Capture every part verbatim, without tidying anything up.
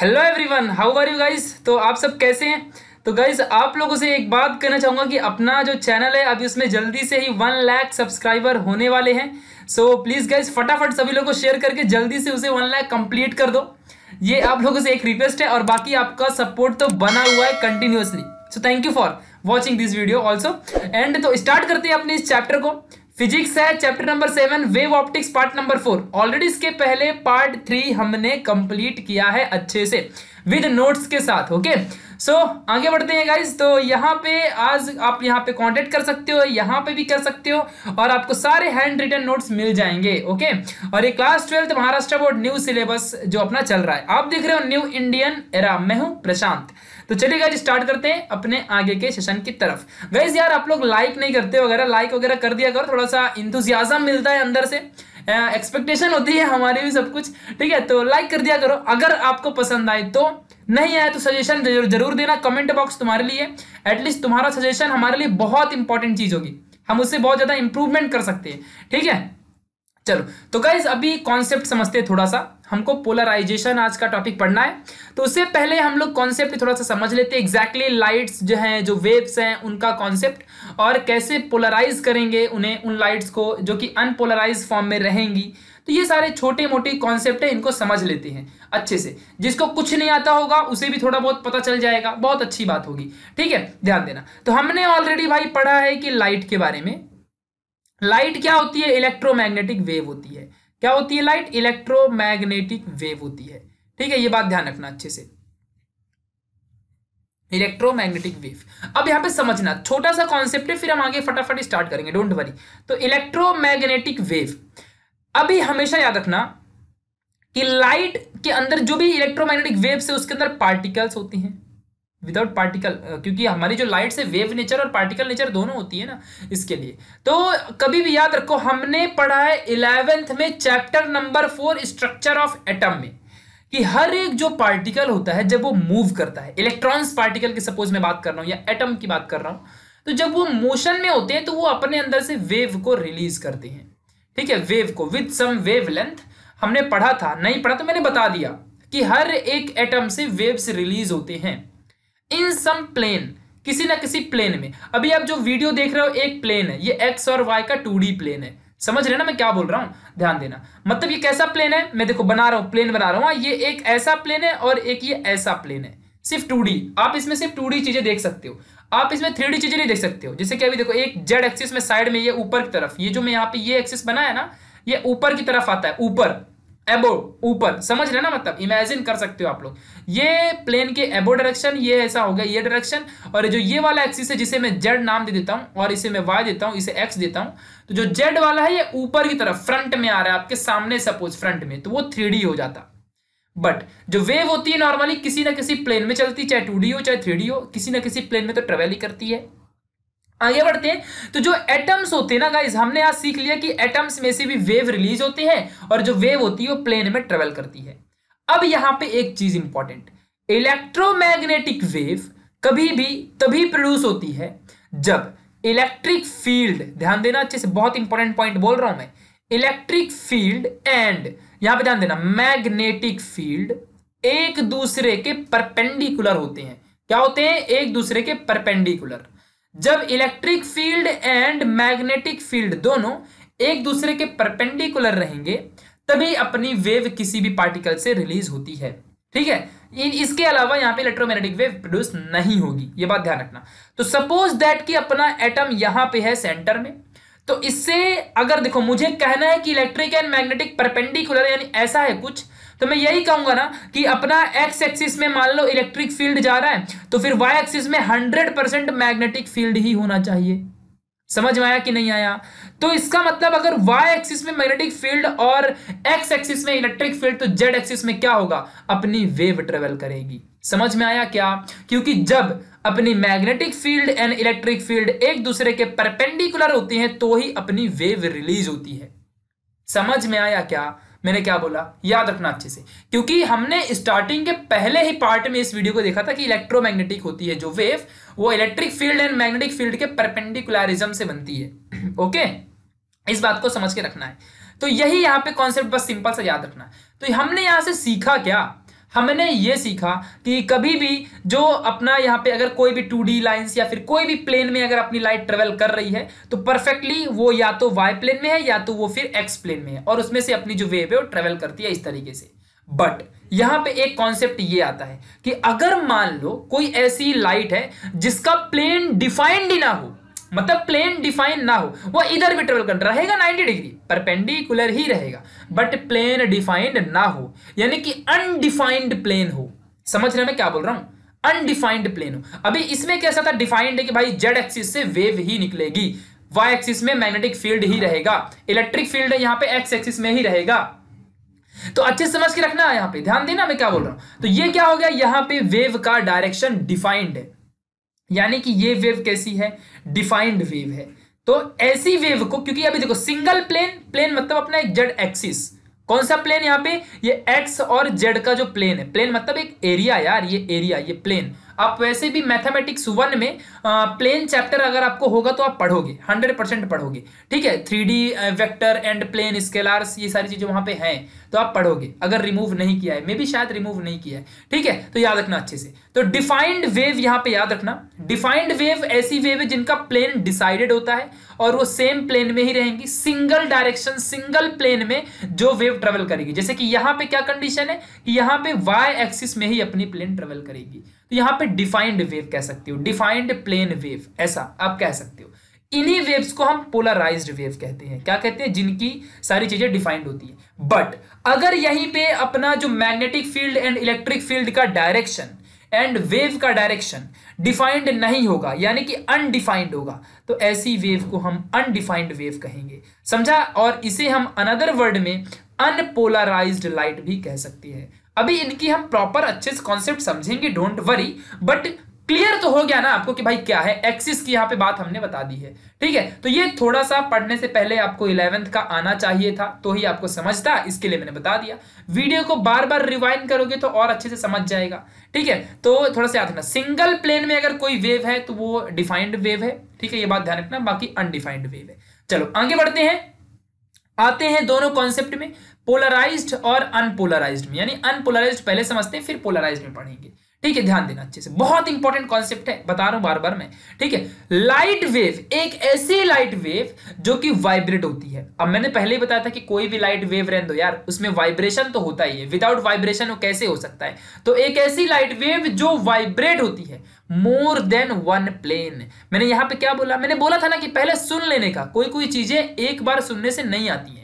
Hello everyone, how are you guys. तो आप सब कैसे हैं। तो गाइस आप लोगों से एक बात कहना चाहूँगा कि अपना जो चैनल है अभी उसमें जल्दी से ही वन लाख सब्सक्राइबर होने वाले हैं। सो प्लीज़ गाइस फटाफट सभी लोगों को शेयर करके जल्दी से उसे वन लाख कंप्लीट कर दो। ये आप लोगों से एक रिक्वेस्ट है और बाकी आपका सपोर्ट तो बना हुआ है continuously. So thank you for watching this video also and. तो स्टार्ट करते हैं अपने इस चैप्टर को। फिजिक्स है chapter number seven, wave optics part number four. Already इसके पहले पार्ट थ्री हमने कंप्लीट किया है अच्छे से विद नोट्स के साथ। ओके सो आगे बढ़ते हैं गाइज। तो यहाँ पे आज आप यहाँ पे कांटेक्ट कर सकते हो, यहाँ पे भी कर सकते हो और आपको सारे हैंड रिटन नोट्स मिल जाएंगे। ओके और ये class twelfth Maharashtra board new syllabus जो अपना चल रहा है, आप देख रहे हो न्यू इंडियन एरा। मैं हूँ प्रशांत। तो चलिए गाइज स्टार्ट करते हैं अपने आगे के सेशन की तरफ। गाइज यार आप लोग लाइक नहीं करते वगैरह, लाइक वगैरह कर दिया करो, थोड़ा सा इंथुजियाज्म मिलता है अंदर से, एक्सपेक्टेशन होती है हमारी भी सब कुछ, ठीक है। तो लाइक कर दिया करो अगर आपको पसंद आए, तो नहीं आया तो सजेशन जरूर, जरूर देना। कमेंट बॉक्स तुम्हारे लिए, एटलीस्ट तुम्हारा सजेशन हमारे लिए बहुत इंपॉर्टेंट चीज होगी, हम उससे बहुत ज्यादा इंप्रूवमेंट कर सकते हैं, ठीक है। चलो तो गाइज अभी कॉन्सेप्ट समझते हैं थोड़ा सा। हमको पोलराइजेशन आज का टॉपिक पढ़ना है, तो उससे पहले हम लोग कॉन्सेप्ट थोड़ा सा समझ लेते हैं। एग्जैक्टली लाइट्स जो हैं, जो वेव्स हैं, उनका कॉन्सेप्ट और कैसे पोलराइज करेंगे उन्हें, उन लाइट्स को जो कि अनपोलराइज फॉर्म में रहेंगी। तो ये सारे छोटे मोटे कॉन्सेप्ट हैं, इनको समझ लेते हैं अच्छे से। जिसको कुछ नहीं आता होगा उसे भी थोड़ा बहुत पता चल जाएगा, बहुत अच्छी बात होगी, ठीक है, ध्यान देना। तो हमने ऑलरेडी भाई पढ़ा है कि लाइट के बारे में। लाइट क्या होती है? इलेक्ट्रोमैग्नेटिक वेव होती है। क्या होती है लाइट? इलेक्ट्रोमैग्नेटिक वेव होती है, ठीक है, ये बात ध्यान रखना अच्छे से। इलेक्ट्रोमैग्नेटिक वेव, अब यहां पे समझना, छोटा सा कॉन्सेप्ट है, फिर हम आगे फटाफट स्टार्ट करेंगे, डोंट वरी। तो इलेक्ट्रोमैग्नेटिक वेव, अभी हमेशा याद रखना कि लाइट के अंदर जो भी इलेक्ट्रोमैग्नेटिक वेव है उसके अंदर पार्टिकल्स होते हैं। विदाउट पार्टिकल, क्योंकि हमारी जो लाइट से वेव नेचर और पार्टिकल नेचर दोनों होती है ना, इसके लिए। तो कभी भी याद रखो, हमने पढ़ा है इलेवेंथ में chapter number four structure of atom में कि हर एक जो पार्टिकल होता है जब वो मूव करता है, इलेक्ट्रॉन्स पार्टिकल की सपोज मैं बात कर रहा हूँ या एटम की बात कर रहा हूँ, तो जब वो मोशन में होते हैं तो वो अपने अंदर से वेव को रिलीज करते हैं, ठीक है। वेव को विद सम वेव लेंथ हमने पढ़ा था, नहीं पढ़ा तो मैंने बता दिया कि हर एक एटम से वेव्स रिलीज होते हैं इन सम प्लेन, किसी ना किसी प्लेन में। अभी आप जो वीडियो देख रहे हो एक प्लेन है, ये एक्स और वाई का टू डी प्लेन है, समझ रहे हैं ना मैं क्या बोल रहा हूँ, ध्यान देना। मतलब ये कैसा प्लेन है, मैं देखो बना रहा हूँ, प्लेन बना रहा हूँ, ये एक ऐसा प्लेन है और एक ये ऐसा प्लेन है, सिर्फ टू डी। आप इसमें सिर्फ टू डी चीजें देख सकते हो, आप इसमें थ्री डी चीजें नहीं देख सकते हो। जैसे कि अभी देखो एक जेड एक्सिस में साइड में ये ऊपर की तरफ, ये जो मैं यहाँ पे ये एक्सिस बनाया ना, ये ऊपर की तरफ आता है, ऊपर एबो, ऊपर, समझ रहे ना, मतलब इमेजिन कर सकते हो आप लोग। ये प्लेन के एबो डायरेक्शन, ये ऐसा हो गया ये डायरेक्शन, और जो ये वाला एक्सिस है जिसे मैं जेड नाम दे देता हूँ और इसे मैं वाई देता हूँ, इसे एक्स देता हूँ, तो जो जेड वाला है ये ऊपर की तरफ फ्रंट में आ रहा है आपके सामने, सपोज फ्रंट में, तो वो थ्री डी हो जाता। बट जो वेव होती है नॉर्मली किसी ना किसी प्लेन में चलती, चाहे टू डी हो चाहे थ्री डी हो, किसी ना किसी प्लेन में तो ट्रेवल ही करती है। आगे बढ़ते हैं। तो जो एटम्स होते हैं ना गाइज, हमने आज सीख लिया कि एटम्स में से भी वेव रिलीज होते हैं और जो वेव होती है वो प्लेन में ट्रेवल करती है। अब यहाँ पे एक चीज इंपॉर्टेंट, इलेक्ट्रोमैग्नेटिक वेव कभी भी तभी प्रोड्यूस होती है जब इलेक्ट्रिक फील्ड, ध्यान देना अच्छे से, बहुत इंपॉर्टेंट पॉइंट बोल रहा हूं मैं, इलेक्ट्रिक फील्ड एंड, यहाँ पे ध्यान देना, मैग्नेटिक फील्ड एक दूसरे के परपेंडिकुलर होते हैं। क्या होते हैं? एक दूसरे के परपेंडिकुलर। जब electric field and magnetic field दोनों एक दूसरे के परपेंडिकुलर रहेंगे तभी अपनी वेव किसी भी पार्टिकल से रिलीज होती है, ठीक है। इसके अलावा यहाँ पे इलेक्ट्रोमैग्नेटिक वेव प्रोड्यूस नहीं होगी, ये बात ध्यान रखना। तो सपोज दैट कि अपना एटम यहाँ पे है सेंटर में, तो इससे अगर देखो मुझे कहना है कि इलेक्ट्रिक एंड मैग्नेटिक परपेंडिकुलर, यानी ऐसा है कुछ, तो मैं यही कहूंगा ना कि अपना एक्स एक्सिस में मान लो इलेक्ट्रिक फील्ड जा रहा है, तो फिर वाई एक्सिस में हंड्रेड परसेंट मैग्नेटिक फील्ड ही होना चाहिए। समझ में आया कि नहीं आया? तो इसका मतलब अगर वाई एक्सिस में मैग्नेटिक फील्ड और एक्स एक्सिस में इलेक्ट्रिक फील्ड, तो जेड एक्सिस में क्या होगा? अपनी वेव ट्रेवल करेगी। समझ में आया क्या? क्योंकि जब अपनी magnetic field and electric field एक दूसरे के परपेंडिकुलर होती हैं तो ही अपनी वेव रिलीज होती है। समझ में आया क्या मैंने क्या बोला? याद रखना अच्छे से, क्योंकि हमने स्टार्टिंग के पहले ही पार्ट में इस वीडियो को देखा था कि इलेक्ट्रोमैग्नेटिक होती है जो वेव, वो electric field and magnetic field के परपेंडिकुलरिज्म से बनती है। ओके, इस बात को समझ के रखना है। तो यही यहाँ पे कॉन्सेप्ट बस सिंपल सा याद रखना है। तो हमने यहाँ से सीखा क्या? हमने ये सीखा कि कभी भी जो अपना यहाँ पे अगर कोई भी टू डी लाइन्स या फिर कोई भी प्लेन में अगर अपनी लाइट ट्रेवल कर रही है तो परफेक्टली वो या तो वाई प्लेन में है या तो वो फिर एक्स प्लेन में है और उसमें से अपनी जो वेव है वो ट्रेवल करती है इस तरीके से। बट यहां पे एक कॉन्सेप्ट ये आता है कि अगर मान लो कोई ऐसी लाइट है जिसका प्लेन डिफाइंड ही ना हो, मतलब प्लेन डिफाइन ना हो, वो इधर भी ट्रेवल कर रहेगा नब्बे डिग्री परपेंडिकुलर ही रहेगा, बट प्लेन डिफाइंड ना हो यानी कि अनडिफाइंड प्लेन हो। समझ रहे हैं मैं क्या बोल रहा हूं? अनडिफाइंड प्लेन हो। अभी इसमें कैसा था, डिफाइंड है कि भाई जेड एक्सिस से वेव ही निकलेगी, वाई एक्सिस में मैग्नेटिक फील्ड ही रहेगा, इलेक्ट्रिक फील्ड यहां पे एक्स एक्सिस में ही रहेगा। तो अच्छे समझ के रखना है, यहां पे ध्यान देना मैं क्या बोल रहा हूं। तो ये क्या हो गया, यहां पे वेव का डायरेक्शन डिफाइंड है यानी कि ये वेव कैसी है, डिफाइंड वेव है। तो ऐसी वेव को, क्योंकि अभी देखो सिंगल प्लेन, प्लेन मतलब अपना एक जेड एक्सिस, कौन सा प्लेन यहाँ पे ये एक्स और जेड का जो प्लेन है, प्लेन मतलब एक एरिया यार, ये एरिया ये प्लेन। आप वैसे भी मैथमेटिक्स वन में आ, प्लेन चैप्टर अगर आपको होगा तो आप पढ़ोगे, हंड्रेड परसेंट पढ़ोगे, ठीक है। Three D vector and plane scalars ये सारी चीजें वहां पे हैं तो आप पढ़ोगे, अगर रिमूव नहीं किया है, मे भी शायद रिमूव नहीं किया है, ठीक है। तो याद रखना अच्छे से। तो डिफाइंड वेव यहाँ पे याद रखना, डिफाइंड वेव ऐसी वेव है जिनका प्लेन डिसाइडेड होता है और वो सेम प्लेन में ही रहेंगी, सिंगल डायरेक्शन सिंगल प्लेन में जो वेव ट्रेवल करेगी। जैसे कि यहाँ पे क्या कंडीशन है कि यहाँ पे वाई एक्सिस में ही अपनी प्लेन ट्रेवल करेगी, तो यहाँ पे डिफाइंड वेव कह सकते हो, डिफाइंड प्लेन वेव ऐसा आप कह सकते हो। इन्हीं वेव्स को हम पोलराइज्ड वेव कहते हैं। क्या कहते हैं? जिनकी सारी चीजें डिफाइंड होती है। बट अगर यहीं पे अपना जो magnetic field and electric field का डायरेक्शन एंड वेव का डायरेक्शन डिफाइंड नहीं होगा यानी कि अनडिफाइंड होगा तो ऐसी वेव को हम अनडिफाइंड वेव कहेंगे, समझा। और इसे हम अनदर वर्ड में अनपोलराइज्ड लाइट भी कह सकते हैं। अभी इनकी हम प्रॉपर अच्छे से कॉन्सेप्ट समझेंगे, डोंट वरी। बट क्लियर तो हो गया ना आपको कि भाई क्या है, एक्सिस की यहाँ पे बात हमने बता दी है, ठीक है। तो ये थोड़ा सा पढ़ने से पहले आपको इलेवेंथ का आना चाहिए था तो ही आपको समझता, इसके लिए मैंने बता दिया। वीडियो को बार बार रिवाइंड करोगे तो और अच्छे से समझ जाएगा, ठीक है। तो थोड़ा सा याद रखना, सिंगल प्लेन में अगर कोई वेव है तो वो डिफाइंड वेव है, ठीक है, ये बात ध्यान रखना, बाकी अनडिफाइंड वेव है। चलो आगे बढ़ते हैं, आते हैं दोनों कॉन्सेप्ट में, पोलराइज्ड और अनपोलराइज्ड में। यानी अनपोलराइज्ड पहले समझते हैं फिर पोलराइज्ड में पढ़ेंगे, ठीक है, ध्यान देना अच्छे से। बहुत इंपॉर्टेंट कॉन्सेप्ट है, बता रहा हूं बार बार मैं, ठीक है। लाइट वेव एक ऐसी लाइट वेव जो कि वाइब्रेट होती है। अब मैंने पहले ही बताया था कि कोई भी लाइट वेव रहने दो यार, उसमें वाइब्रेशन तो होता ही है, विदाउट वाइब्रेशन वो कैसे हो सकता है। तो एक ऐसी लाइट वेव जो वाइब्रेट होती है मोर देन वन प्लेन। मैंने यहाँ पे क्या बोला, मैंने बोला था ना कि पहले सुन लेने का, कोई कोई चीजें एक बार सुनने से नहीं आती हैं।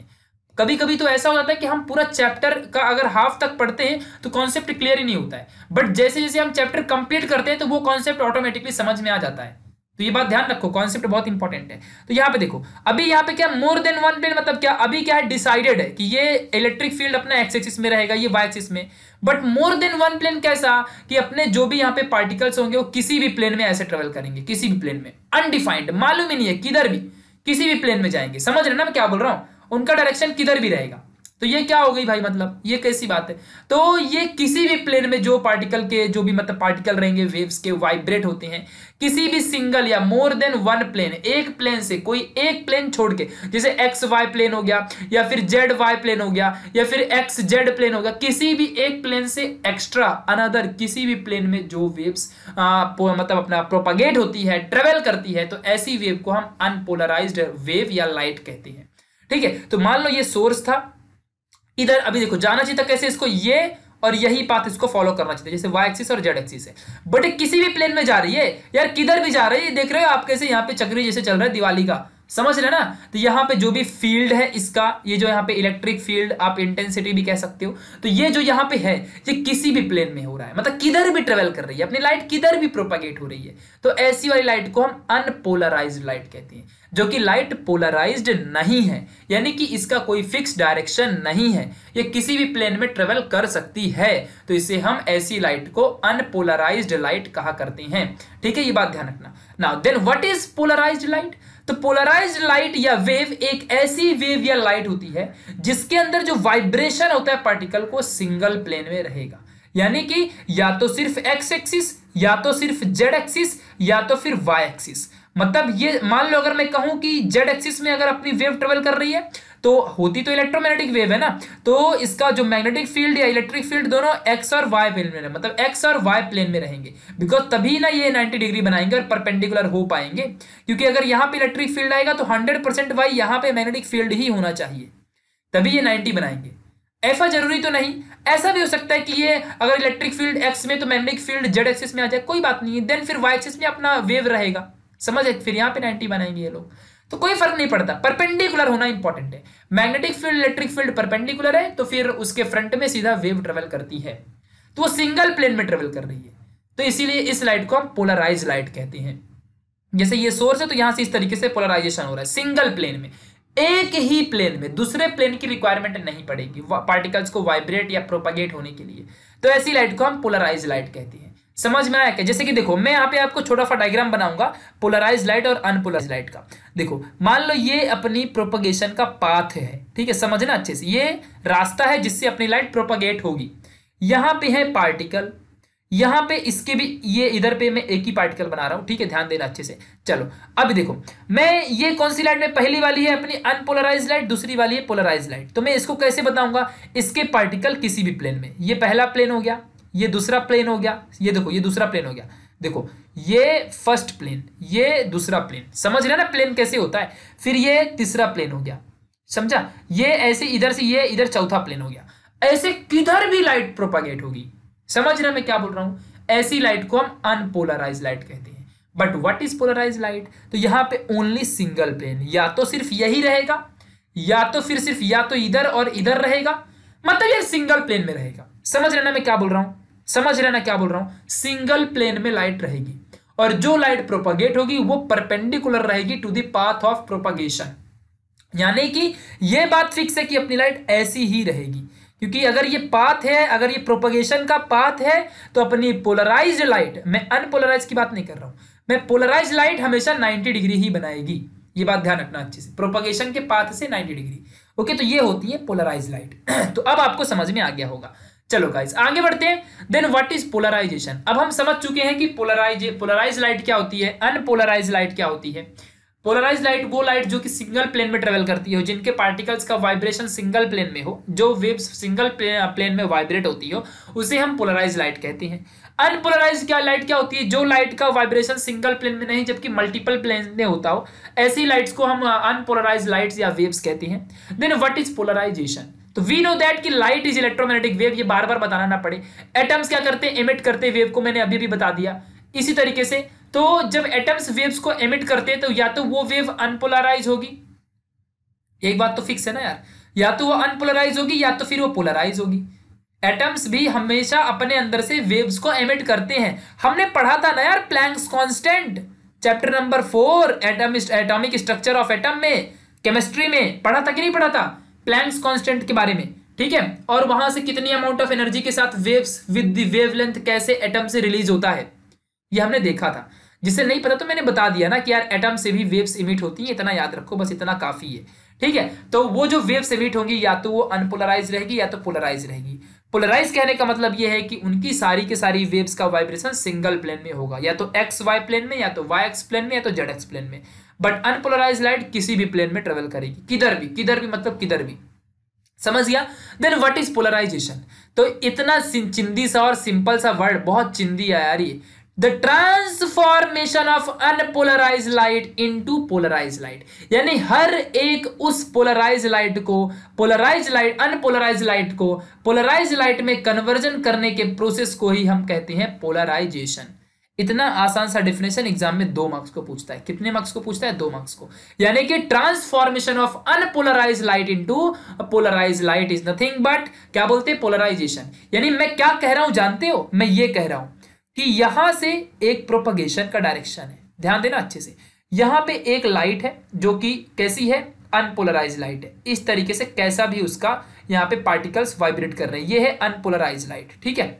कभी कभी तो ऐसा हो जाता है कि हम पूरा चैप्टर का अगर हाफ तक पढ़ते हैं तो कॉन्सेप्ट क्लियर ही नहीं होता है, बट जैसे जैसे हम चैप्टर कंप्लीट करते हैं तो वो कॉन्सेप्ट ऑटोमेटिकली समझ में आ जाता है। तो ये बात ध्यान रखो, कॉन्सेप्ट बहुत इंपॉर्टेंट है। तो यहाँ पे देखो, अभी यहाँ पे क्या, मोर देन वन प्लेन मतलब क्या, अभी क्या है, डिसाइडेड है कि ये इलेक्ट्रिक फील्ड अपना एक्स एक्सिस में रहेगा, ये वाई एक्सिस में। But more than one plane कैसा कि अपने जो भी यहाँ पे पार्टिकल्स होंगे वो किसी भी प्लेन में ऐसे ट्रेवल करेंगे, किसी भी प्लेन में, अनडिफाइंड, मालूम ही नहीं है, किधर भी किसी भी प्लेन में जाएंगे। समझ रहे ना मैं क्या बोल रहा हूँ, उनका डायरेक्शन किधर भी रहेगा। तो ये क्या हो गई भाई, मतलब ये कैसी बात है। तो ये किसी भी प्लेन में जो पार्टिकल के जो भी मतलब पार्टिकल रहेंगे वेव्स के वाइब्रेट होते हैं किसी भी सिंगल या मोर देन वन प्लेन, एक प्लेन से कोई एक प्लेन छोड़ के, जैसे एक्स वाई प्लेन हो गया या फिर जेड वाई प्लेन हो गया या फिर एक्स जेड प्लेन हो गया, किसी भी एक प्लेन से एक्स्ट्रा अनदर किसी भी प्लेन में जो वेव्स मतलब अपना प्रोपागेट होती है, ट्रेवल करती है, तो ऐसी वेव को हम अनपोलराइज्ड वेव या लाइट कहते हैं, ठीक है। तो मान लो ये सोर्स था इधर, अभी देखो जाना चाहिए था कैसे इसको, ये और यही पाथ इसको फॉलो करना चाहिए, जैसे वाई एक्सिस और जेड एक्सिस है, बट किसी भी प्लेन में जा रही है यार, किधर भी जा रही है, देख रहे हो आप कैसे यहाँ पे चक्री जैसे चल रहा है दिवाली का, समझ रहे ना। तो यहाँ पे जो भी फील्ड है इसका, ये जो यहाँ पे इलेक्ट्रिक फील्ड आप इंटेंसिटी भी कह सकते हो, तो ये जो यहाँ पे है ये किसी भी प्लेन में हो रहा है, मतलब किधर भी ट्रेवल कर रही है अपनी लाइट, किधर भी प्रोपागेट हो रही है। तो ऐसी वाली लाइट को हम अनपोलराइज्ड लाइट कहते हैं, जो कि लाइट पोलराइज्ड नहीं है यानी कि इसका कोई फिक्स डायरेक्शन नहीं है, ये किसी भी प्लेन में ट्रेवल कर सकती है, तो इसे हम ऐसी लाइट को अनपोलराइज्ड लाइट कहा करते हैं, ठीक है, ये बात ध्यान रखना। Now then what is polarised light. तो पोलराइज्ड लाइट या वेव एक ऐसी वेव या लाइट होती है जिसके अंदर जो वाइब्रेशन होता है पार्टिकल को सिंगल प्लेन में रहेगा, यानी कि या तो सिर्फ एक्स एक्सिस या तो सिर्फ जेड एक्सिस या तो फिर वाई एक्सिस। मतलब ये मान लो अगर मैं कहूं कि जेड एक्सिस में अगर अपनी वेव ट्रेवल कर रही है तो होती तो इलेक्ट्रोमैग्नेटिक वेव है ना, तो इसका जो मैग्नेटिक फील्ड या इलेक्ट्रिक फील्ड दोनों एक्स और वाई प्लेन में, मतलब एक्स और वाई प्लेन में रहेंगे, बिकॉज तभी ना ये नाइन्टी डिग्री बनाएंगे और परपेंडिकुलर हो पाएंगे। क्योंकि अगर यहाँ पे इलेक्ट्रिक फील्ड आएगा तो हंड्रेड परसेंट वाई यहाँ पे मैग्नेटिक फील्ड ही होना चाहिए, तभी ये नाइन्टी बनाएंगे। ऐसा जरूरी तो नहीं, ऐसा भी हो सकता है कि ये अगर इलेक्ट्रिक फील्ड एक्स में तो मैग्नेटिक फील्ड जेड एक्सिस में आ जाए, कोई बात नहीं, देन फिर वाई एक्सिस में अपना वेव रहेगा, समझ, फिर यहाँ पे नाइन्टी बनाएंगे ये लोग, तो कोई फर्क नहीं पड़ता। परपेंडिकुलर होना इंपॉर्टेंट है, magnetic field electric field perpendicular है तो फिर उसके फ्रंट में सीधा वेव ट्रेवल करती है, तो वो सिंगल प्लेन में ट्रेवल कर रही है, तो इसीलिए इस लाइट को हम पोलराइज लाइट कहते हैं। जैसे ये सोर्स है तो यहाँ से इस तरीके से पोलराइजेशन हो रहा है, सिंगल प्लेन में, एक ही प्लेन में, दूसरे प्लेन की रिक्वायरमेंट नहीं पड़ेगी पार्टिकल्स को वाइब्रेट या प्रोपागेट होने के लिए, तो ऐसी लाइट को हम पोलराइज लाइट कहते हैं। समझ में आया क्या? जैसे कि देखो मैं यहाँ पे आपको छोटा सा डायग्राम बनाऊंगा पोलराइज लाइट और अनपोलराइज लाइट का। देखो मान लो ये अपनी प्रोपगेशन का पाथ है, ठीक है, समझना अच्छे से, ये रास्ता है जिससे अपनी लाइट प्रोपागेट होगी। यहाँ पे है पार्टिकल, यहाँ पे इसके भी, ये इधर पे मैं एक ही पार्टिकल बना रहा हूँ, ठीक है, ध्यान देना अच्छे से। चलो अब देखो मैं ये कौन सी लाइट में, पहली वाली है अपनी अनपोलराइज लाइट, दूसरी वाली है पोलराइज लाइट, तो मैं इसको कैसे बताऊंगा, इसके पार्टिकल किसी भी प्लेन में, ये पहला प्लेन हो गया, ये दूसरा प्लेन हो गया, ये देखो ये दूसरा प्लेन हो गया, देखो ये फर्स्ट प्लेन, ये दूसरा प्लेन, समझ रहे ना प्लेन कैसे होता है, फिर ये तीसरा प्लेन हो गया, समझा, ये ऐसे इधर से ये इधर चौथा प्लेन हो गया, ऐसे किधर भी लाइट प्रोपागेट होगी, समझ रहे मैं क्या बोल रहा हूँ, ऐसी लाइट को हम अनपोलराइज लाइट कहते हैं। But what is polarise light, तो यहाँ पे ओनली सिंगल प्लेन, या तो सिर्फ यही रहेगा या तो फिर सिर्फ या तो इधर और इधर रहेगा, मतलब ये सिंगल प्लेन में रहेगा, समझ रहे ना मैं क्या बोल रहा हूँ, समझ लेना क्या बोल रहा हूँ, सिंगल प्लेन में लाइट रहेगी और जो लाइट प्रोपागेट होगी वो परपेंडिकुलर रहेगी to the path of propagation, यानी कि ये बात फिक्स है कि अपनी लाइट ऐसी ही रहेगी, क्योंकि अगर ये पाथ है, अगर ये प्रोपागेशन का पाथ है तो अपनी पोलराइज्ड लाइट, मैं अनपोलराइज की बात नहीं कर रहा हूँ, मैं पोलराइज लाइट हमेशा नाइन्टी डिग्री ही बनाएगी, ये बात ध्यान रखना अच्छे से, प्रोपागेशन के पाथ से नाइन्टी डिग्री, ओके, तो ये होती है पोलराइज लाइट। तो अब आपको समझ में आ गया होगा। चलो गाइस आगे बढ़ते हैं, देन व्हाट इज पोलराइजेशन। अब हम समझ चुके हैं कि पोलराइज पोलराइज लाइट क्या होती है, अनपोलराइज लाइट क्या होती है। पोलराइज लाइट वो लाइट जो कि सिंगल प्लेन में ट्रेवल करती हो, जिनके पार्टिकल्स का वाइब्रेशन सिंगल प्लेन में हो, जो वेव्स सिंगल प्लेन में वाइब्रेट होती हो, उसे हम पोलराइज लाइट कहते हैं। अनपोलराइज क्या लाइट क्या होती है, जो लाइट का वाइब्रेशन सिंगल प्लेन में नहीं जबकि मल्टीपल प्लेन में होता हो, ऐसी लाइट्स को हम अनपोलराइज लाइट्स या वेव्स कहते हैं। देन व्हाट इज पोलराइजेशन, तो वी नो दैट कि लाइट इज इलेक्ट्रोमैग्नेटिक वेव, ये बार बार बताना ना पड़े। एटम्स क्या करते हैं, एमिट करते हैं वेव को, मैंने अभी भी बता दिया। इसी तरीके से तो जब एटम्स वेव्स को एमिट करते हैं तो या तो वो वेव अनपोलराइज होगी, एक बात तो फिक्स है ना यार, या तो वो अनपोलराइज होगी या तो फिर वो पोलराइज होगी। एटम्स भी हमेशा अपने अंदर से वेव्स को एमिट करते हैं, हमने पढ़ा था ना यार Planck's constant, chapter number four atomic structure of atom में, केमिस्ट्री में पढ़ा था कि नहीं पढ़ा था प्लैंक्स कांस्टेंट के बारे में, ठीक है, और वहां से कितनी अमाउंट ऑफ एनर्जी के साथ वेव्स विद द वेवलेंथ कैसे एटम से रिलीज होता है, ये हमने देखा था। जिसे नहीं पता तो मैंने बता दिया ना कि यार एटम से भी वेव्स इमिट होती है, इतना याद रखो, बस इतना काफी है, ठीक है। तो वो जो वेव्स इमिट होंगी या तो वो अनपोलराइज रहेगी या तो पोलराइज रहेगी। पोलराइज कहने का मतलब ये है कि उनकी सारी के सारी वेव्स का वाइब्रेशन सिंगल प्लेन में होगा, या तो एक्स वाई प्लेन में या तो वाई एक्स प्लेन में या तो जेड एक्स प्लेन में। बट अनपोलराइज लाइट किसी भी प्लेन में ट्रेवल करेगी, किधर भी, किधर भी मतलब किधर भी, समझ गया। देन व्हाट इज पोलराइजेशन, तो इतना चिंदी सा और सिंपल सा वर्ड, बहुत चिंदी है यार ये। The transformation of unpolarise light into polarise light, यानी हर एक उस पोलराइज लाइट को पोलराइज लाइट अनपोलराइज लाइट को पोलराइज लाइट में कन्वर्जन करने के प्रोसेस को ही हम कहते हैं पोलराइजेशन। इतना आसान सा डेफिनेशन एग्जाम में दो मार्क्स को पूछता है, कितने मार्क्स को पूछता है, दो मार्क्स को। यानी कि transformation of unpolarise light into polarise light is nothing but क्या बोलते हैं, पोलराइजेशन। यानी मैं क्या कह रहा हूं जानते हो, मैं ये कह रहा हूं कि यहां से एक प्रोपगेशन का डायरेक्शन है, ध्यान देना अच्छे से। यहां पे एक लाइट है जो कि कैसी है, अनपोलराइज लाइट है, इस तरीके से कैसा भी उसका यहाँ पे पार्टिकल्स वाइब्रेट कर रहे हैं, ये है अनपोलराइज लाइट, ठीक है,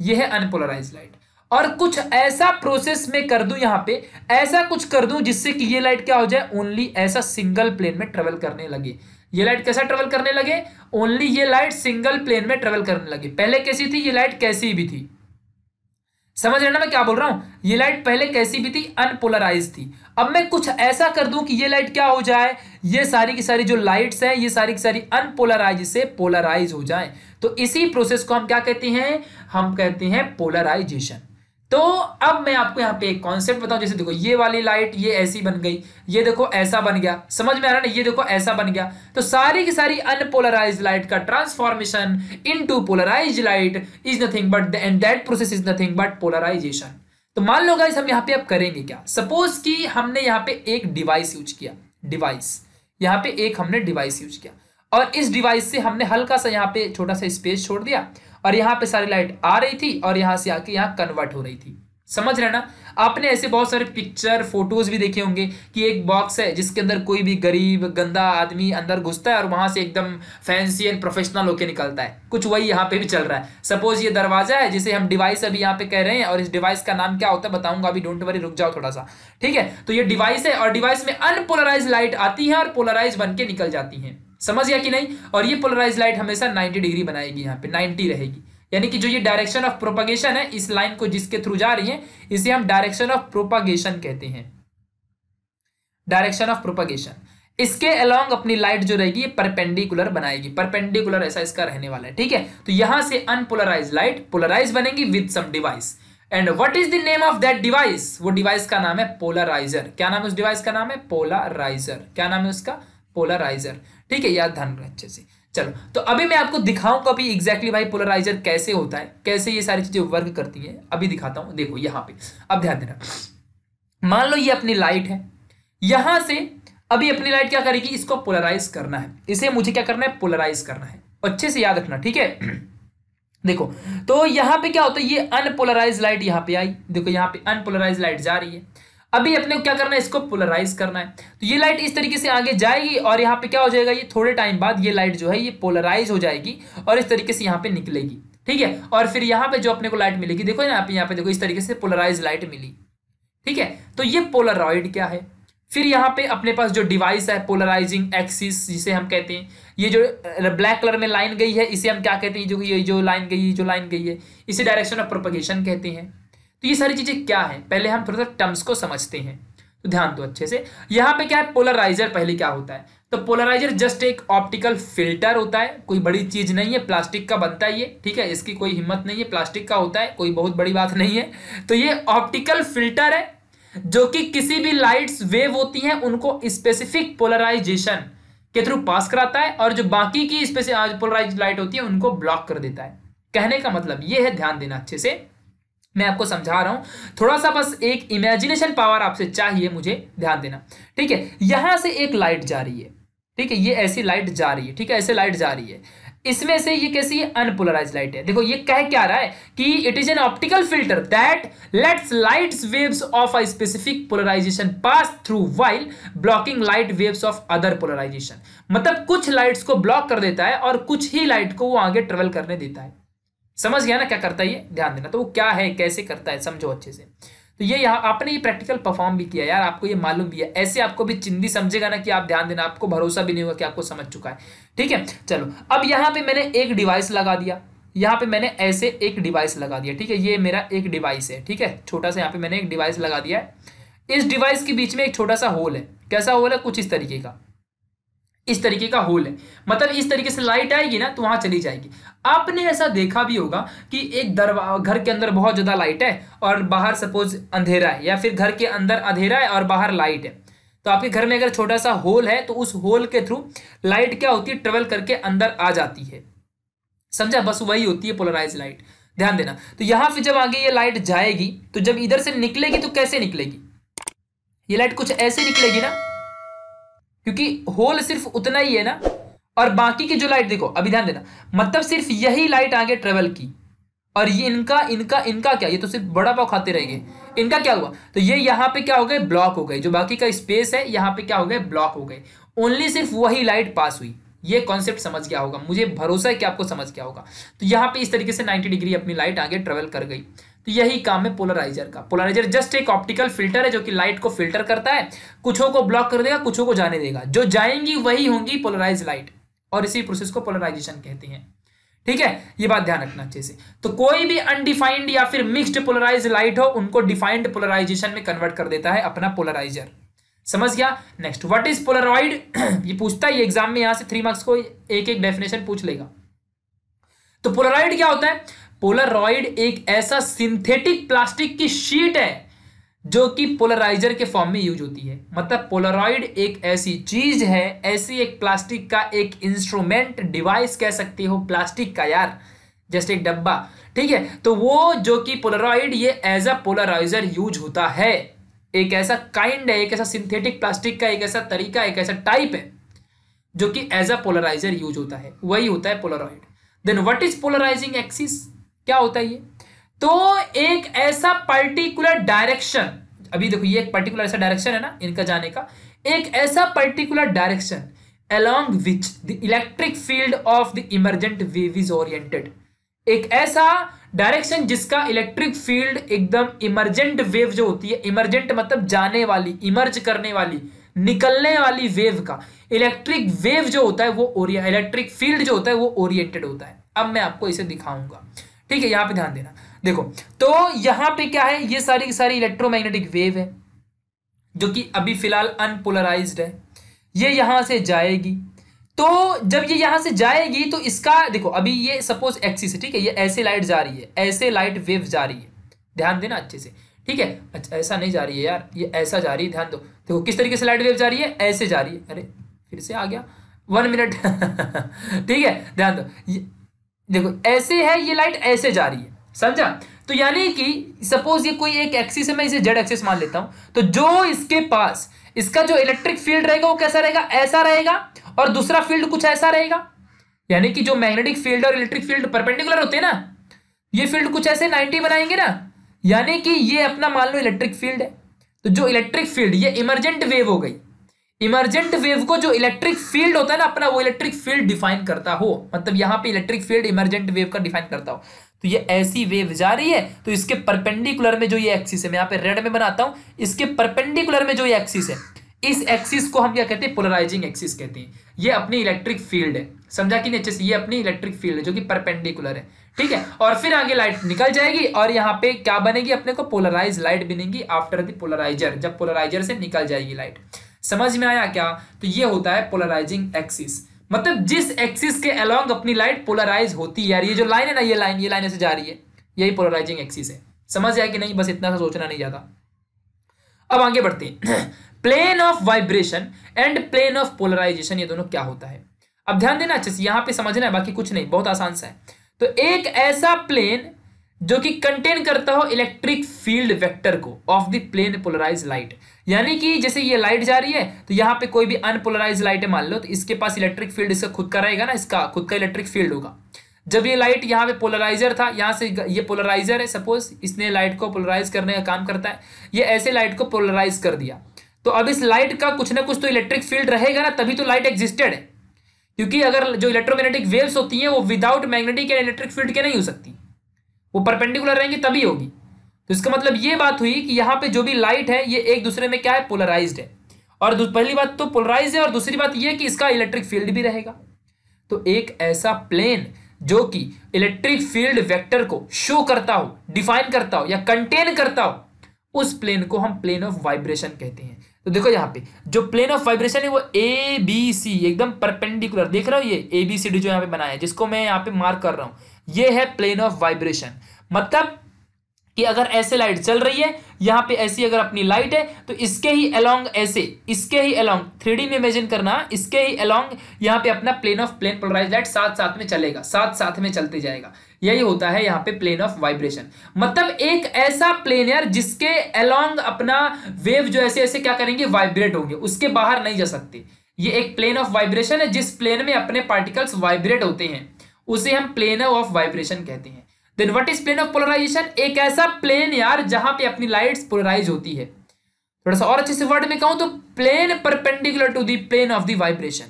ये है अनपोलराइज लाइट। और कुछ ऐसा प्रोसेस में कर दूं, यहाँ पे ऐसा कुछ कर दूं जिससे कि ये लाइट क्या हो जाए, ओनली ऐसा सिंगल प्लेन में ट्रेवल करने लगे। ये लाइट कैसा ट्रेवल करने लगे, ओनली ये लाइट सिंगल प्लेन में ट्रेवल करने लगे। पहले कैसी थी ये लाइट, कैसी भी थी, समझ रहे ना मैं क्या बोल रहा हूँ। ये लाइट पहले कैसी भी थी, अनपोलराइज थी। अब मैं कुछ ऐसा कर दूं कि ये लाइट क्या हो जाए, ये सारी की सारी जो लाइट्स हैं ये सारी की सारी अनपोलराइज से पोलराइज हो जाए। तो इसी प्रोसेस को हम क्या कहते हैं, हम कहते हैं पोलराइजेशन। तो अब मैं आपको यहाँ पे एक कॉन्सेप्ट बताऊं, जैसे देखो ये वाली लाइट ये ऐसी बन गई, ये देखो ऐसा बन गया, समझ में आ रहा है ना, ये देखो ऐसा बन गया। तो सारी की सारी अनपोलराइज लाइट का transformation into polarise light is nothing but and that process is nothing but polarisation. तो मान लो गाइस हम यहाँ पे अब करेंगे क्या, सपोज कि हमने यहाँ पे एक डिवाइस यूज किया, डिवाइस यहाँ पे एक हमने डिवाइस यूज किया और इस डिवाइस से हमने हल्का सा यहाँ पे छोटा सा स्पेस छोड़ दिया और यहाँ पे सारी लाइट आ रही थी और यहाँ से आके यहाँ कन्वर्ट हो रही थी। समझ रहे ना, आपने ऐसे बहुत सारे पिक्चर फोटोज भी देखे होंगे कि एक बॉक्स है जिसके अंदर कोई भी गरीब गंदा आदमी अंदर घुसता है और वहां से एकदम फैंसी एंड प्रोफेशनल होके निकलता है। कुछ वही यहाँ पे भी चल रहा है। सपोज ये दरवाजा है जिसे हम डिवाइस अभी यहाँ पे कह रहे हैं और इस डिवाइस का नाम क्या होता है बताऊंगा अभी, डोंट वरी, रुक जाओ थोड़ा सा, ठीक है। तो ये डिवाइस है और डिवाइस में अनपोलराइज लाइट आती है और पोलराइज बन के निकल जाती है, समझ गया कि नहीं। और ये पोलराइज लाइट हमेशा नाइन्टी डिग्री बनाएगी, यहाँ पे नाइन्टी रहेगी, यानी कि जो ये डायरेक्शन ऑफ प्रोपगेशन है, इस लाइन को जिसके थ्रू जा रही है इसे हम डायरेक्शन ऑफ प्रोपगेशन कहते हैं, डायरेक्शन ऑफ प्रोपगेशन। इसके अलोंग अपनी लाइट जो रहेगी परपेंडिकुलर बनाएगी, परपेंडिकुलर ऐसा इसका रहने वाला है, ठीक है। तो यहां से अनपोलराइज लाइट पोलराइज बनेगी with some device and what is the name of that device, वो डिवाइस का नाम है पोलराइजर। क्या नाम है उस डिवाइस का नाम है पोलराइजर, क्या नाम है उसका, पोलराइजर, ठीक है, याद ध्यान रखना अच्छे से। चलो तो अभी मैं आपको दिखाऊंगा अभी एग्जैक्टली भाई पोलराइजर कैसे होता है, कैसे ये सारी चीजें वर्क करती हैं, अभी दिखाता हूं। देखो यहाँ पे अब ध्यान देना, मान लो ये अपनी लाइट है, यहां से अभी अपनी लाइट क्या करेगी, इसको पोलराइज करना है, इसे मुझे क्या करना है, पोलराइज करना है, अच्छे से याद रखना, ठीक है। देखो तो यहाँ पे क्या होता है, ये अनपोलराइज लाइट यहाँ पे आई, देखो यहाँ पे अनपोलराइज लाइट जा रही है, अभी अपने को क्या करना है, इसको पोलराइज करना है। तो ये लाइट इस तरीके से आगे जाएगी और यहाँ पे क्या हो जाएगा, ये थोड़े टाइम बाद ये लाइट जो है ये पोलराइज हो जाएगी और इस तरीके से यहाँ पे निकलेगी, ठीक है। और फिर यहाँ पे जो अपने को लाइट मिलेगी, देखो यहाँ पे, यहाँ पे देखो इस तरीके से पोलराइज लाइट मिली, ठीक है। तो ये पोलराइड क्या है, फिर यहाँ पे अपने पास जो डिवाइस है पोलराइजिंग एक्सिस जिसे हम कहते हैं, ये जो ब्लैक कलर में लाइन गई है इसे हम क्या कहते हैं, जो ये जो लाइन गई जो लाइन गई है इसे डायरेक्शन ऑफ प्रोपगेशन कहते हैं। तो ये सारी चीजें क्या है, पहले हम थोड़ा सा टर्म्स को समझते हैं, तो ध्यान दो अच्छे से। यहाँ पे क्या है, पोलराइजर पहले क्या होता है, तो पोलराइजर जस्ट एक ऑप्टिकल फिल्टर होता है, कोई बड़ी चीज नहीं है, प्लास्टिक का बनता है ये, ठीक है, इसकी कोई हिम्मत नहीं है, प्लास्टिक का होता है, कोई बहुत बड़ी बात नहीं है। तो ये ऑप्टिकल फिल्टर है जो कि किसी भी लाइट्स वेव होती है उनको स्पेसिफिक पोलराइजेशन के थ्रू पास कराता है और जो बाकी की स्पेसिफिक पोलराइज लाइट होती है उनको ब्लॉक कर देता है। कहने का मतलब ये है, ध्यान देना अच्छे से, मैं आपको समझा रहा हूं, थोड़ा सा बस एक इमेजिनेशन पावर आपसे चाहिए, मुझे ध्यान देना, ठीक है। यहां से एक लाइट जा रही है, ठीक है, ये ऐसी लाइट जा रही है, ठीक है, ऐसे लाइट जा रही है, इसमें से ये कैसी है, अनपोलराइज लाइट है। देखो ये कह क्या रहा है कि it is an optical filter that lets lights waves of a specific polarisation pass through while blocking light waves of other polarisation. मतलब कुछ लाइट्स को ब्लॉक कर देता है और कुछ ही लाइट को वो आगे ट्रेवल करने देता है, समझ गया ना क्या करता है ये, ध्यान देना। तो वो क्या है, कैसे करता है, समझो अच्छे से। तो ये यहाँ आपने ये प्रैक्टिकल परफॉर्म भी किया यार, आपको ये मालूम भी है, ऐसे आपको भी चिंदी समझेगा ना कि आप ध्यान देना, आपको भरोसा भी नहीं होगा कि आपको समझ चुका है, ठीक है। चलो अब यहाँ पे मैंने एक डिवाइस लगा दिया, यहाँ पे मैंने ऐसे एक डिवाइस लगा दिया, ठीक है, ये मेरा एक डिवाइस है, ठीक है, छोटा सा यहाँ पे मैंने एक डिवाइस लगा दिया है। इस डिवाइस के बीच में एक छोटा सा होल है, कैसा होल है, कुछ इस तरीके का, इस तरीके का होल है, मतलब इस तरीके से लाइट आएगी ना तो वहां चली जाएगी। आपने ऐसा देखा भी होगा कि एक दरवाजा, घर के अंदर बहुत ज्यादा लाइट है और बाहर सपोज अंधेरा है, या फिर घर के अंदर अंधेरा है और बाहर लाइट है, तो आपके घर में अगर छोटा सा होल है तो उस होल के थ्रू लाइट क्या होती है, ट्रेवल करके अंदर आ जाती है, समझा, बस वही होती है पोलराइज लाइट, ध्यान देना। तो यहां पर जब आगे ये लाइट जाएगी तो जब इधर से निकलेगी तो कैसे निकलेगी, ये लाइट कुछ ऐसे निकलेगी ना, क्योंकि होल सिर्फ उतना ही है ना, और बाकी की जो लाइट देखो अभी ध्यान देना, मतलब सिर्फ यही लाइट आगे ट्रेवल की और ये इनका इनका इनका क्या, ये तो सिर्फ बड़ा पाव खाते रहेंगे, इनका क्या हुआ, तो ये यहाँ पे क्या हो गए, ब्लॉक हो गए, जो बाकी का स्पेस है यहाँ पे क्या हो गए, ब्लॉक हो गए, ओनली सिर्फ वही लाइट पास हुई। ये कॉन्सेप्ट समझ गया होगा, मुझे भरोसा है कि आपको समझ गया होगा। तो यहाँ पे इस तरीके से नाइन्टी डिग्री अपनी लाइट आगे ट्रेवल कर गई। तो यही काम है पोलराइजर का। पोलराइजर जस्ट एक ऑप्टिकल फिल्टर है जो कि लाइट को फिल्टर करता है, कुछों को ब्लॉक कर देगा, कुछों को जाने देगा, जो जाएंगी वही होंगी पोलराइज लाइट, और इसी प्रोसेस को पोलराइजेशन कहते हैं, ठीक है, ये बात ध्यान रखना अच्छे से। तो कोई भी अनडिफाइंड या फिर मिक्स्ड पोलराइज लाइट हो उनको डिफाइंड पोलराइजेशन में कन्वर्ट कर देता है अपना पोलराइजर। समझ गया। नेक्स्ट, व्हाट इज पोलरॉइड, ये पूछता है एग्जाम में, यहां से थ्री मार्क्स को एक एक डेफिनेशन पूछ लेगा। तो पोलरॉइड क्या होता है? पोलरॉइड एक ऐसा सिंथेटिक प्लास्टिक की शीट है जो कि पोलराइजर के फॉर्म में यूज होती है। मतलब पोलरॉइड एक ऐसी चीज है, ऐसी एक प्लास्टिक का एक इंस्ट्रूमेंट, डिवाइस कह सकते हो, प्लास्टिक का यार जस्ट एक डब्बा, ठीक है। तो वो जो कि पोलरॉइड ये एज अ पोलराइजर यूज होता है, एक ऐसा काइंड है, एक ऐसा सिंथेटिक प्लास्टिक का एक ऐसा तरीका, एक ऐसा टाइप है जो कि एज अ पोलराइजर यूज होता है, वही होता है polaroid. Then what is polarising axis, क्या होता है ये? तो एक ऐसा पर्टिकुलर डायरेक्शन, अभी देखो ये एक पर्टिकुलर ऐसा डायरेक्शन है ना इनका जाने का, एक ऐसा particular direction along which the electric field of the emergent wave is oriented. एक ऐसा डायरेक्शन जिसका इलेक्ट्रिक फील्ड एकदम इमर्जेंट वेव जो होती है, इमर्जेंट मतलब जाने वाली, इमर्ज करने वाली, निकलने वाली वेव का इलेक्ट्रिक वेव जो होता है वो, इलेक्ट्रिक फील्ड जो होता है वो ओरिएंटेड होता है। अब मैं आपको इसे दिखाऊंगा, ठीक है, यहां पे ध्यान देना। देखो तो यहां पे क्या है, ये सारी की सारी इलेक्ट्रोमैग्नेटिक वेव है जो कि अभी फिलहाल अनपोलराइज्ड है। ये यहां से जाएगी, तो जब ये यहां से जाएगी तो इसका देखो अभी ये सपोज एक्सिस है, ठीक है, ये ऐसे लाइट जा रही है, ऐसे लाइट वेव जा रही है, ध्यान देना अच्छे से, ठीक है। अच्छा ऐसा नहीं जा रही है यार, ये ऐसा जा रही है, ध्यान दो, देखो किस तरीके से लाइट वेव जा रही है, ऐसे जा रही है। अरे फिर से आ गया, वन मिनट ठीक है, ध्यान दो, देखो ऐसे है ये लाइट, ऐसे जा रही है, समझा। तो यानी कि सपोज ये कोई एक एक्सिस है, मैं इसे जेड एक्सिस मान लेता हूं, तो जो इसके पास इसका जो इलेक्ट्रिक फील्ड रहेगा वो कैसा रहेगा, ऐसा रहेगा, और दूसरा फील्ड कुछ ऐसा रहेगा। यानी कि जो मैग्नेटिक फील्ड और इलेक्ट्रिक फील्ड परपेंडिकुलर होते हैं ना, ये फील्ड कुछ ऐसे नाइन्टी बनाएंगे ना, यानी कि ये अपना मान लो इलेक्ट्रिक फील्ड है। तो जो इलेक्ट्रिक फील्ड, ये इमर्जेंट वेव हो गई, इमर्जेंट वेव को जो इलेक्ट्रिक फील्ड होता है ना अपना, वो इलेक्ट्रिक फील्ड डिफाइन करता हो, मतलब यहाँ पे इलेक्ट्रिक फील्ड इमर्जेंट वेव का डिफाइन करता हो। तो ये ऐसी वेव जा रही है, तो इसके परपेंडिकुलर में जो ये एक्सिस है, मैं यहाँ पे रेड में बनाता हूँ, इसके परपेंडिकुलर में जो ये एक्सिस है, इस एक्सिस को हम क्या कहते हैं, पोलराइजिंग एक्सिस कहते हैं। ये अपनी इलेक्ट्रिक फील्ड है, समझा कि नहीं अच्छे से, ये अपनी इलेक्ट्रिक फील्ड है जो कि परपेंडिकुलर है, ठीक है। और फिर आगे लाइट निकल जाएगी और यहाँ पे क्या बनेगी, अपने को पोलराइज लाइट बनेगी आफ्टर द पोलराइजर, जब पोलराइजर से निकल जाएगी लाइट। समझ में आया क्या? तो ये होता है पोलराइजिंग एक्सिस, मतलब जिस एक्सिस के अलोंग अपनी लाइट पोलराइज होती है। यार ये जो लाइन है ना, ये लाइन ये लाइन से जा रही है, यही पोलराइजिंग एक्सिस है। समझ आया कि नहीं? बस इतना सा सोचना नहीं ज्यादा। अब आगे बढ़ते हैं, plane of vibration and plane of polarisation, ये दोनों क्या होता है? अब ध्यान देना अच्छे से, यहाँ पे समझना है, बाकी कुछ नहीं, बहुत आसान सा है। तो एक ऐसा प्लेन जो कि कंटेन करता हो इलेक्ट्रिक फील्ड वेक्टर को of the plane polarise light. यानी कि जैसे ये लाइट जा रही है, तो यहाँ पे कोई भी अनपोलराइज लाइट है मान लो, तो इसके पास इलेक्ट्रिक फील्ड इसका खुद का रहेगा ना, इसका खुद का इलेक्ट्रिक फील्ड होगा। जब ये लाइट यहाँ पे पोलराइजर था, यहाँ से ये पोलराइजर है सपोज, इसने लाइट को पोलराइज करने का काम करता है, ये ऐसे लाइट को पोलराइज कर दिया। तो अब इस लाइट का कुछ ना कुछ तो इलेक्ट्रिक फील्ड रहेगा ना, तभी तो लाइट एग्जिस्टेड है। क्योंकि अगर जो इलेक्ट्रोमैग्नेटिक वेव्स होती हैं वो without magnetic and electric field के नहीं हो सकती, वो परपेंडिकुलर रहेंगी तभी होगी। तो इसका मतलब ये बात हुई कि यहाँ पे जो भी लाइट है ये एक दूसरे में क्या है, पोलराइज्ड है। और पहली बात तो पोलराइज्ड है, और दूसरी बात ये कि इसका इलेक्ट्रिक फील्ड भी रहेगा। तो एक ऐसा प्लेन जो कि इलेक्ट्रिक फील्ड वेक्टर को शो करता हो, डिफाइन करता हो या कंटेन करता हो, उस प्लेन को हम प्लेन ऑफ वाइब्रेशन कहते हैं। तो देखो यहाँ पे जो प्लेन ऑफ वाइब्रेशन है वो ए बी सी एकदम परपेंडिकुलर, देख रहे हो ये ए बी सी डी जो यहाँ पे बनाया है, जिसको मैं यहाँ पे मार्क कर रहा हूँ, ये है प्लेन ऑफ वाइब्रेशन। मतलब कि अगर ऐसे लाइट चल रही है, यहाँ पे ऐसी अगर अपनी लाइट है, तो इसके ही अलोंग ऐसे, इसके ही अलोंग, थ्री डी में इमेजिन करना, इसके ही अलोंग यहाँ पे अपना plane of plane polarise light साथ साथ में चलेगा, साथ साथ में चलते जाएगा। यही होता है यहाँ पे प्लेन ऑफ वाइब्रेशन। मतलब एक ऐसा प्लेन यार जिसके अलोंग अपना वेव जो ऐसे ऐसे क्या करेंगे, वाइब्रेट होंगे, उसके बाहर नहीं जा सकते। ये एक प्लेन ऑफ वाइब्रेशन है, जिस प्लेन में अपने पार्टिकल्स वाइब्रेट होते हैं उसे हम प्लेन ऑफ वाइब्रेशन कहते हैं। Then what is plane of polarisation? एक ऐसा प्लेन यार जहां पे अपनी लाइट्स पोलराइज होती है। थोड़ा सा और अच्छे से वर्ड में कहूं तो plane perpendicular to the plane of the vibration,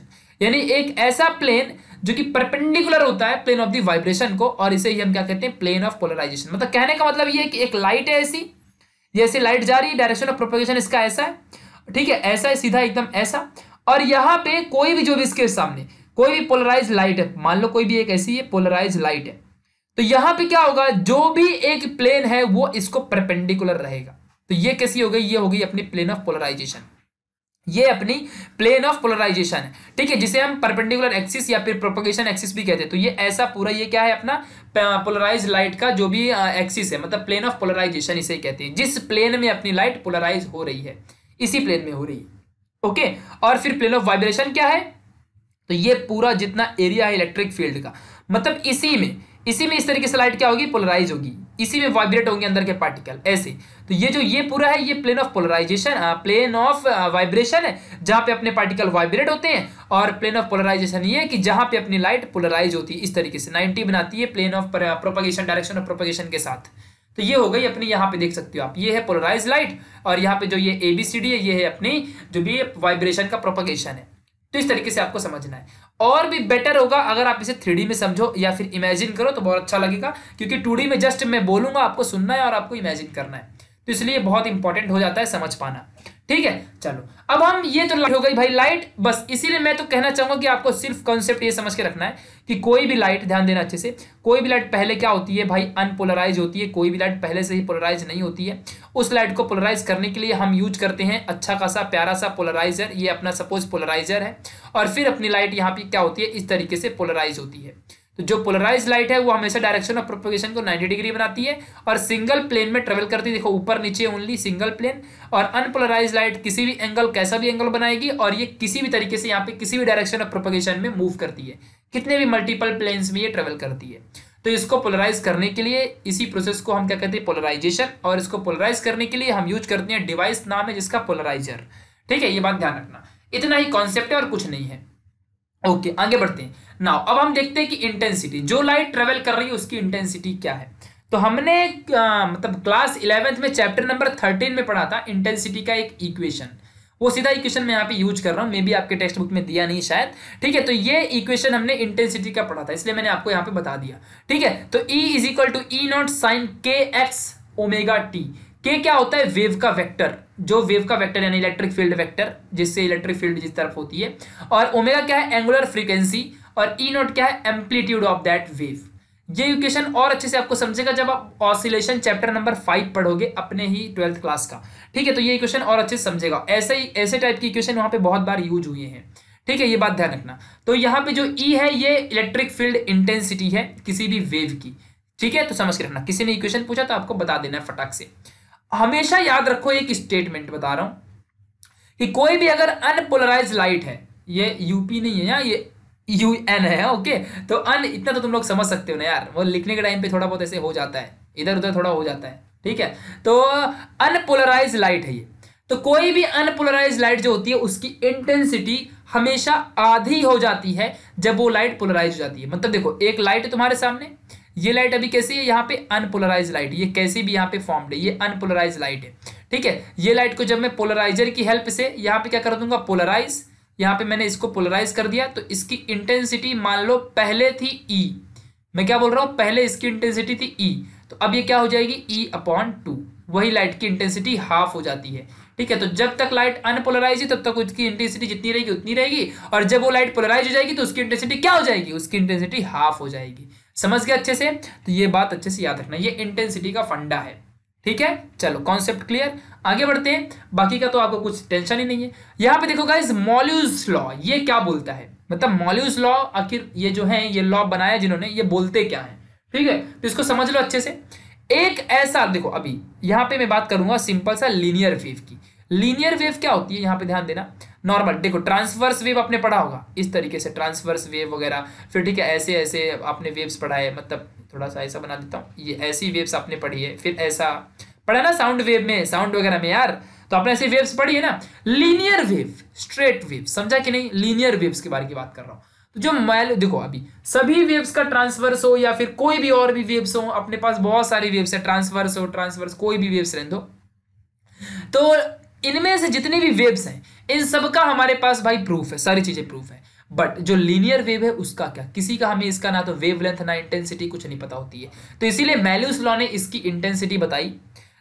यानी एक ऐसा प्लेन जो कि परपेंडिकुलर होता है प्लेन ऑफ द वाइब्रेशन को, और इसे ही हम क्या कहते हैं, प्लेन ऑफ पोलराइजेशन। मतलब कहने का मतलब ये कि एक लाइट है ऐसी, ये ऐसी लाइट जा रही है, डायरेक्शन ऑफ प्रोपगेशन इसका ऐसा है, ठीक है, ऐसा है, सीधा एकदम ऐसा, और यहाँ पे कोई भी जो भी इसके सामने कोई भी पोलराइज लाइट है, मान लो कोई भी एक ऐसी पोलराइज लाइट है, तो यहां पे क्या होगा, जो भी एक प्लेन है वो इसको परपेंडिकुलर रहेगा। तो ये कैसी हो गई, ये होगी अपनी प्लेन ऑफ पोलराइजेशन। ये अपनी प्लेन ऑफ पोलराइजेशन है, ठीक है, जिसे हम परपेंडिकुलर एक्सिस या फिर प्रोपगेशन एक्सिस भी कहते हैं। तो ये ऐसा पूरा ये क्या है, अपना पोलराइज लाइट का जो भी एक्सिस है, मतलब प्लेन ऑफ पोलराइजेशन इसे कहते हैं, जिस प्लेन में अपनी लाइट पोलराइज हो रही है, इसी प्लेन में हो रही है, ओके। और फिर प्लेन ऑफ वाइब्रेशन क्या है, तो ये पूरा जितना एरिया है इलेक्ट्रिक फील्ड का, मतलब इसी में इसी में इस तरीके से लाइट क्या होगी, पोलराइज होगी, इसी में वाइब्रेट होंगे अंदर के पार्टिकल ऐसे। तो ये जो ये पूरा है ये plane of polarisation, plane of vibration है जहां पे अपने पार्टिकल वाइब्रेट होते हैं, और प्लेन ऑफ पोलराइजेशन ये है कि जहां पे अपनी लाइट पोलराइज होती है, इस तरीके से नाइंटी बनाती है plane of propagation, direction of propagation के साथ। तो ये हो गई अपनी, यहाँ पे देख सकते हो आप, ये है पोलराइज लाइट, और यहाँ पे जो ये ए बी सी डी है ये है अपनी जो भी वाइब्रेशन का प्रोपगेशन है। तो इस तरीके से आपको समझना है, और भी बेटर होगा अगर आप इसे थ्री डी में समझो या फिर इमेजिन करो तो बहुत अच्छा लगेगा, क्योंकि टू डी में जस्ट मैं बोलूंगा, आपको सुनना है और आपको इमेजिन करना है, तो इसलिए बहुत इंपॉर्टेंट हो जाता है समझ पाना, ठीक है। चलो अब हम ये जो लाइट हो गई भाई लाइट, बस इसीलिए मैं तो कहना चाहूंगा कि आपको सिर्फ कॉन्सेप्ट ये समझ के रखना है कि कोई भी लाइट, ध्यान देना अच्छे से, कोई भी लाइट पहले क्या होती है भाई, अनपोलराइज होती है। कोई भी लाइट पहले से ही पोलराइज नहीं होती है, उस लाइट को पोलराइज करने के लिए हम यूज करते हैं अच्छा खासा प्यारा सा पोलराइजर, ये अपना सपोज पोलराइजर है, और फिर अपनी लाइट यहाँ पे क्या होती है, इस तरीके से पोलराइज होती है। तो जो पोलराइज लाइट है वो हमेशा डायरेक्शन ऑफ प्रोपगेशन को नब्बे डिग्री बनाती है और सिंगल प्लेन में ट्रेवल करती है, देखो ऊपर नीचे ओनली सिंगल प्लेन। और अनपोलराइज लाइट किसी भी एंगल, कैसा भी एंगल बनाएगी, और ये किसी भी तरीके से यहाँ पे किसी भी डायरेक्शन ऑफ प्रोपगेशन में मूव करती है, कितने भी मल्टीपल प्लेन्स में ये ट्रेवल करती है। तो इसको पोलराइज करने के लिए, इसी प्रोसेस को हम क्या कहते हैं, पोलराइजेशन, और इसको पोलराइज करने के लिए हम यूज करते हैं डिवाइस, नाम है जिसका पोलराइजर, ठीक है। ये बात ध्यान रखना, इतना ही कॉन्सेप्ट है और कुछ नहीं है, ओके okay, आगे बढ़ते हैं। नाउ अब हम देखते हैं कि इंटेंसिटी, जो लाइट ट्रेवल कर रही है उसकी इंटेंसिटी क्या है। तो हमने आ, मतलब क्लास इलेवेंथ में चैप्टर नंबर थर्टीन में पढ़ा था इंटेंसिटी का एक इक्वेशन, वो सीधा इक्वेशन मैं यहाँ पे यूज कर रहा हूँ, मे बी आपके टेक्स्ट बुक में दिया नहीं शायद, ठीक है। तो ये इक्वेशन हमने इंटेंसिटी का पढ़ा था, इसलिए मैंने आपको यहाँ पे बता दिया, ठीक है। तो E is equal to E naught sine K X omega T. K क्या होता है, वेव का वेक्टर, जो वेव का वेक्टर यानी इलेक्ट्रिक फील्ड वेक्टर, जिससे इलेक्ट्रिक फील्ड जिस तरफ होती है, और ओमेगा क्या है, एंगुलर फ्रीक्वेंसी, और ई नॉट क्या है, एम्पलीट्यूड ऑफ दैट वेव। ये इक्वेशन और अच्छे से आपको समझेगा जब आप ऑसिलेशन चैप्टर नंबर फाइव पढ़ोगे अपने ही ट्वेल्थ क्लास का, ठीक है। तो ये इक्वेशन और अच्छे से समझेगा, ऐसे ही ऐसे टाइप की इक्वेशन वहां पे बहुत बार यूज हुए हैं, ठीक है, ये बात ध्यान रखना। तो यहाँ पे जो ई है ये इलेक्ट्रिक फील्ड इंटेंसिटी है किसी भी वेव की, ठीक है, तो समझ के रखना। किसी ने इक्वेशन पूछा तो आपको बता देना है फटाक से। हमेशा याद रखो एक स्टेटमेंट बता रहा हूं कि कोई भी अगर अनपोलराइज लाइट है, ये यूपी नहीं है यार, ये यू एन है, ओके। तो अन इतना तो तुम लोग समझ सकते हो ना यार, वो लिखने के टाइम पे थोड़ा बहुत ऐसे हो जाता है, इधर उधर थोड़ा हो जाता है, ठीक है। तो अनपोलराइज लाइट है ये, तो कोई भी अनपोलराइज लाइट जो होती है उसकी इंटेंसिटी हमेशा आधी हो जाती है जब वो लाइट पोलराइज हो जाती है। मतलब देखो एक लाइट है तुम्हारे सामने, ये लाइट अभी कैसी है, यहाँ पे अनपोलराइज लाइट, ये कैसी भी यहाँ पे फॉर्म्ड है, ये अनपोलराइज लाइट है, ठीक है। ये लाइट को जब मैं पोलराइजर की हेल्प से यहाँ पे क्या कर दूंगा, पोलराइज, यहाँ पे मैंने इसको पोलराइज कर दिया, तो इसकी इंटेंसिटी मान लो पहले थी ई, मैं क्या बोल रहा हूँ, पहले इसकी इंटेंसिटी थी ई, तो अब ये क्या हो जाएगी, ई अपॉन टू, वही लाइट की इंटेंसिटी हाफ हो जाती है, ठीक है। तो जब तक लाइट अनपोलराइज है तब तक उसकी इंटेंसिटी जितनी रहेगी उतनी रहेगी, और जब वो लाइट पोलराइज हो जाएगी तो उसकी इंटेंसिटी क्या हो जाएगी, उसकी इंटेंसिटी हाफ हो जाएगी, समझ गए अच्छे से। तो ये बात अच्छे से याद रखना, ये इंटेंसिटी का फंडा है, ठीक है। चलो कॉन्सेप्ट क्लियर, आगे बढ़ते हैं, बाकी का तो आपको कुछ टेंशन ही नहीं है। यहाँ पे देखो गाइस, मॉल्यूस लॉ, ये क्या बोलता है, मतलब मॉल्यूस लॉ, आखिर ये जो है ये लॉ बनाया जिन्होंने, ये बोलते क्या है, ठीक है। तो इसको समझ लो अच्छे से। एक ऐसा देखो, अभी यहाँ पे मैं बात करूंगा सिंपल सा लीनियर वेव की। लीनियर वेव क्या होती है, यहाँ पे ध्यान देना, नॉर्मल देखो ट्रांसवर्स वेव आपने पढ़ा होगा, इस तरीके से ट्रांसवर्स वेव वगैरह, फिर ठीक है ऐसे ऐसे आपने वेव्स पढ़ा है, मतलब थोड़ा सा ऐसा बना देता हूँ, ये ऐसी वेव्स आपने पढ़ी है, फिर ऐसा पढ़ा ना साउंड वेव में, साउंड वगैरह में यार, तो आपने ऐसी वेव्स पढ़ी है ना। लीनियर वेव, स्ट्रेट वेव, समझा कि नहीं, लीनियर वेव्स के बारे की बात कर रहा हूँ। तो जो मैल देखो, अभी सभी वेव्स का ट्रांसवर्स हो या फिर कोई भी और भी वेव्स हो, अपने पास बहुत सारी वेव्स है, ट्रांसवर्स हो, ट्रांसवर्स कोई भी वेव्स रहने दो, तो इनमें से जितनी भी वेव्स हैं इन सबका हमारे पास भाई प्रूफ है, सारी चीजें प्रूफ है। बट जो लीनियर वेव है उसका क्या, किसी का हमें इसका ना तो वेवलेंथ ना इंटेंसिटी कुछ नहीं पता होती है, तो इसीलिए मैल्यूस लॉ ने इसकी इंटेंसिटी बताई,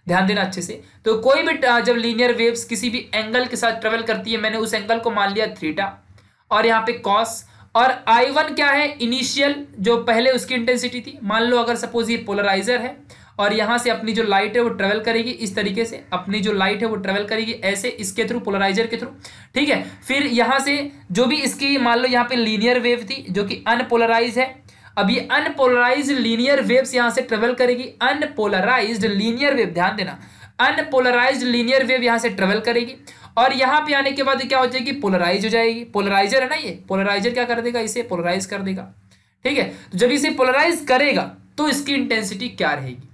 ध्यान देना अच्छे से। तो कोई भी जब लीनियर वेव्स किसी भी एंगल के साथ ट्रेवल करती है, मैंने उस एंगल को मान लिया थीटा और यहाँ पे कॉस, और आई वन क्या है, इनिशियल जो पहले उसकी इंटेंसिटी थी। मान लो अगर सपोज ये पोलराइजर है और यहाँ से अपनी जो लाइट है वो ट्रेवल करेगी इस तरीके से, अपनी जो लाइट है वो ट्रेवल करेगी ऐसे इसके थ्रू, पोलराइजर के थ्रू, ठीक है। फिर यहाँ से जो भी इसकी मान लो यहाँ पे लीनियर वेव थी जो कि अनपोलराइज है, अब ये अनपोलराइज लीनियर वेव्स यहाँ से ट्रेवल करेगी, अनपोलराइज लीनियर वेव, ध्यान देना अनपोलराइज लीनियर वेव यहाँ से ट्रेवल करेगी और यहाँ पे आने के बाद क्या हो जाएगी, पोलराइज हो जाएगी। पोलराइजर है ना ये, पोलराइजर क्या कर देगा, इसे पोलराइज कर देगा, ठीक है। तो जब इसे पोलराइज करेगा तो इसकी इंटेंसिटी क्या रहेगी,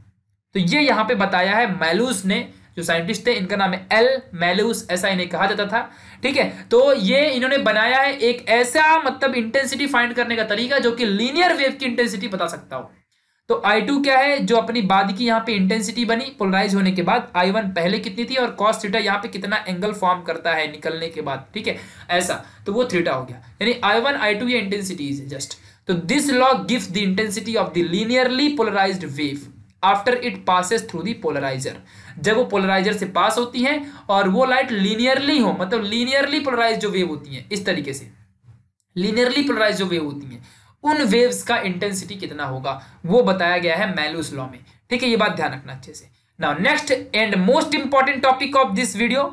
तो ये यहाँ पे बताया है मैलूस ने, जो साइंटिस्ट थे इनका नाम है एल मैलूस, ऐसा इन्हें कहा जाता था, ठीक है। तो ये इन्होंने बनाया है एक ऐसा मतलब इंटेंसिटी फाइंड करने का तरीका जो कि लीनियर वेव की इंटेंसिटी बता सकता हो। तो आई टू क्या है, जो अपनी बाद की यहाँ पे इंटेंसिटी बनी पोलराइज होने के बाद, आई वन पहले कितनी थी और कॉस थीटा यहाँ पे कितना एंगल फॉर्म करता है निकलने के बाद, ठीक है, ऐसा, तो वो थीटा हो गया, यानी आई वन आई टू ये इंटेंसिटीज है जस्ट। तो this law gives the intensity of the linearly polarised wave after it passes through the polariser, जब वो पोलराइजर से पास होती है और वो लाइट लीनियरली हो, मतलब लीनियरली पोलराइज जो वेव होती है इस तरीके से, लीनियरली पोलराइज जो वेव होती है उन वेव्स का इंटेंसिटी कितना होगा वो बताया गया है मैलूस लॉ में, ठीक है, ये बात ध्यान रखना अच्छे से। Now next and most important topic of this video,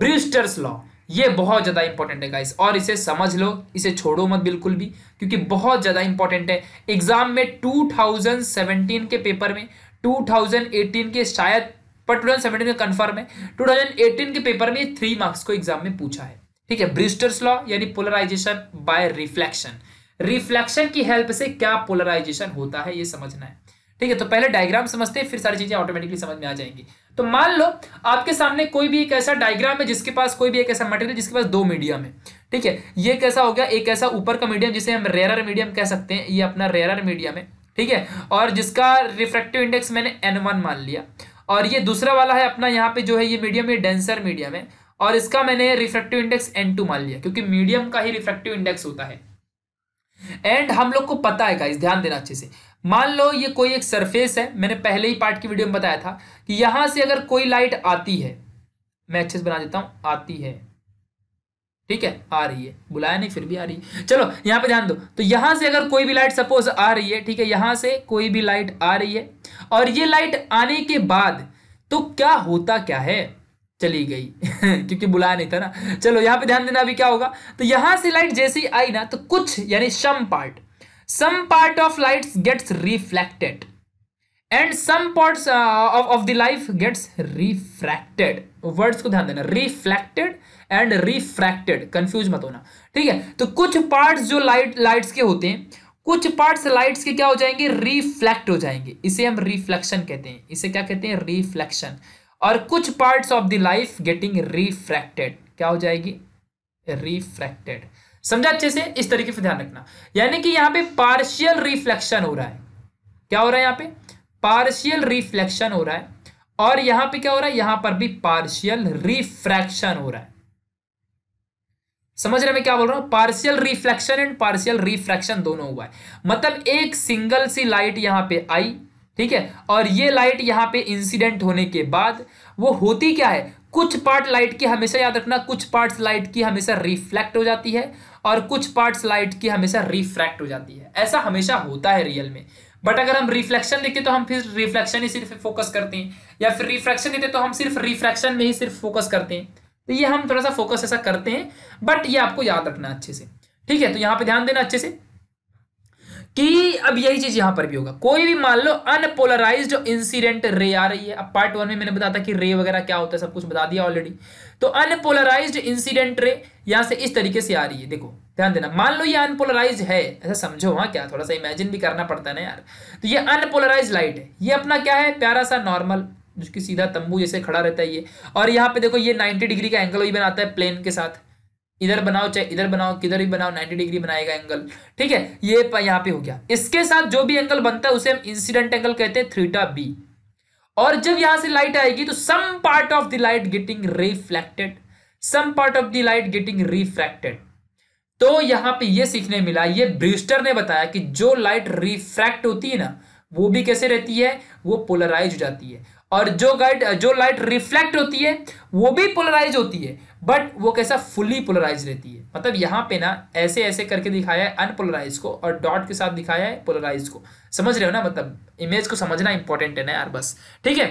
Brewster's law. ये बहुत ज़्यादा इंपॉर्टेंट है गाइस, और इसे समझ लो, इसे छोड़ो मत बिल्कुल भी, क्योंकि बहुत ज़्यादा इंपॉर्टेंट है। एग्जाम में टू थाउजेंड सेवेंटीन के पेपर में, टू थाउजेंड एटीन के शायद, पर टू थाउजेंड सेवेंटीन में कन्फर्म है, टू थाउजेंड एटीन के पेपर में थ्री मार्क्स को एग्जाम में पूछा है, ठीक है। ब्रूस्टर्स लॉ यानी पोलराइजेशन बाय रिफ्लेक्शन, रिफ्लेक्शन की हेल्प से क्या पोलराइजेशन होता है ये समझना है, ठीक है। तो पहले डायग्राम समझते हैं, फिर सारी चीजें ऑटोमेटिकली समझ में आ जाएंगी। तो मान लो आपके सामने कोई भी एक ऐसा डायग्राम है जिसके पास कोई भी एक ऐसा मटेरियल जिसके पास दो मीडियम है, ठीक है। ये कैसा हो गया, एक ऐसा ऊपर का मीडियम जिसे हम रेयर मीडियम कह सकते हैं, ये अपना रेयर मीडियम है, ठीक है, और जिसका रिफ्रैक्टिव इंडेक्स मैंने एन वन मान लिया, और ये दूसरा वाला है अपना यहाँ पे जो है ये मीडियम, ये डेंसर मीडियम है, और इसका मैंने रिफ्रैक्टिव इंडेक्स एन टू मान लिया, क्योंकि मीडियम का ही रिफ्रैक्टिव इंडेक्स होता है। एंड हम लोग को पता है गाइस, ध्यान देना अच्छे से, मान लो ये कोई एक सरफेस है, मैंने पहले ही पार्ट की वीडियो में बताया था कि यहां से अगर कोई लाइट आती है, मैं अच्छे से बना देता हूं, आती है, ठीक है, आ रही है, बुलाया नहीं फिर भी आ रही है, चलो यहाँ पे ध्यान दो। तो यहाँ से अगर कोई भी लाइट सपोज आ रही है, ठीक है, यहाँ से कोई भी लाइट आ रही है, और ये लाइट आने के बाद तो क्या होता क्या है, चली गई क्योंकि बुलाया नहीं था ना, चलो यहाँ पे ध्यान देना अभी क्या होगा। तो यहाँ से लाइट जैसे ही आई ना, तो कुछ यानी some part, some part of lights gets reflected and some parts of of the light gets refracted, words को ध्यान देना, रिफ्लेक्टेड एंड रिफ्रैक्टेड, कंफ्यूज मत होना, ठीक है। तो कुछ पार्ट्स जो लाइट लाइट्स के होते हैं, कुछ पार्ट्स लाइट्स के क्या हो जाएंगे, रिफ्लेक्ट हो जाएंगे, इसे हम रिफ्लेक्शन कहते हैं, इसे क्या कहते हैं, रिफ्लेक्शन। और कुछ parts of the light getting refracted, क्या हो जाएगी, रिफ्रैक्टेड, समझा अच्छे से, इस तरीके से ध्यान रखना। यानी कि यहाँ पे पार्शियल रिफ्लेक्शन हो रहा है, क्या हो रहा है यहाँ पे, पार्शियल रिफ्लेक्शन हो रहा है, और यहाँ पे क्या हो रहा है, यहाँ पर भी पार्शियल रिफ्रैक्शन हो रहा है, समझ रहे मैं क्या बोल रहा हूँ, partial reflection and partial refraction दोनों हुआ है। मतलब एक सिंगल सी लाइट यहाँ पे आई, ठीक है, और ये लाइट यहाँ पे इंसिडेंट होने के बाद वो होती क्या है, कुछ पार्ट लाइट की, हमेशा याद रखना, कुछ पार्ट्स लाइट की हमेशा रिफ्लेक्ट हो जाती है और कुछ पार्ट्स लाइट की हमेशा रिफ्रैक्ट हो जाती है, ऐसा हमेशा होता है रियल में। बट अगर हम रिफ्लेक्शन देखें तो हम फिर रिफ्लेक्शन ही सिर्फ फोकस करते हैं, या फिर रिफ्रैक्शन देते तो हम सिर्फ रिफ्रैक्शन में ही सिर्फ फोकस करते हैं, तो ये हम थोड़ा सा फोकस ऐसा करते हैं, बट ये आपको याद रखना अच्छे से, ठीक है। तो यहाँ पे ध्यान देना अच्छे से कि अब यही चीज यहां पर भी होगा, कोई भी मान लो अनपोलराइज्ड इंसिडेंट रे आ रही है, अब पार्ट वन में मैंने बताया था कि रे वगैरह क्या होता है, सब कुछ बता दिया ऑलरेडी। तो अनपोलराइज्ड इंसिडेंट रे यहां से इस तरीके से आ रही है, देखो ध्यान देना, मान लो ये अनपोलराइज है, ऐसा समझो, हाँ क्या थोड़ा सा इमेजिन भी करना पड़ता है ना यार। तो ये अनपोलराइज लाइट है, ये अपना क्या है, प्यारा सा नॉर्मल जिसकी सीधा तंबू जैसे खड़ा रहता है ये, और यहाँ पे देखो ये नाइन्टी डिग्री का एंगल भी बनाता है प्लेन के साथ, इधर बनाओ चाहे इधर बनाओ, किधर भी बनाओ नाइन्टी डिग्री बनाएगा एंगल, ठीक है, ये यहाँ पे हो गया। इसके साथ जो भी एंगल बनता है उसे हम इंसिडेंट एंगल कहते हैं, थीटा बी। और जब यहाँ से लाइट आएगी तो some part of the light getting reflected, some part of the light getting refracted. तो यहाँ पे ये सीखने मिला, ये ब्रूस्टर ने बताया कि जो लाइट रिफ्रैक्ट होती है ना वो भी कैसे रहती है, वो पोलराइज हो जाती है, और जो गाइड जो लाइट रिफ्लेक्ट होती है वो भी पोलराइज होती है, बट वो कैसा फुली पोलराइज रहती है। मतलब यहाँ पे ना ऐसे ऐसे करके दिखाया है अनपोलराइज को और डॉट के साथ दिखाया है पोलराइज को, समझ रहे हो ना। मतलब इमेज को समझना इंपॉर्टेंट है ना यार, बस ठीक है।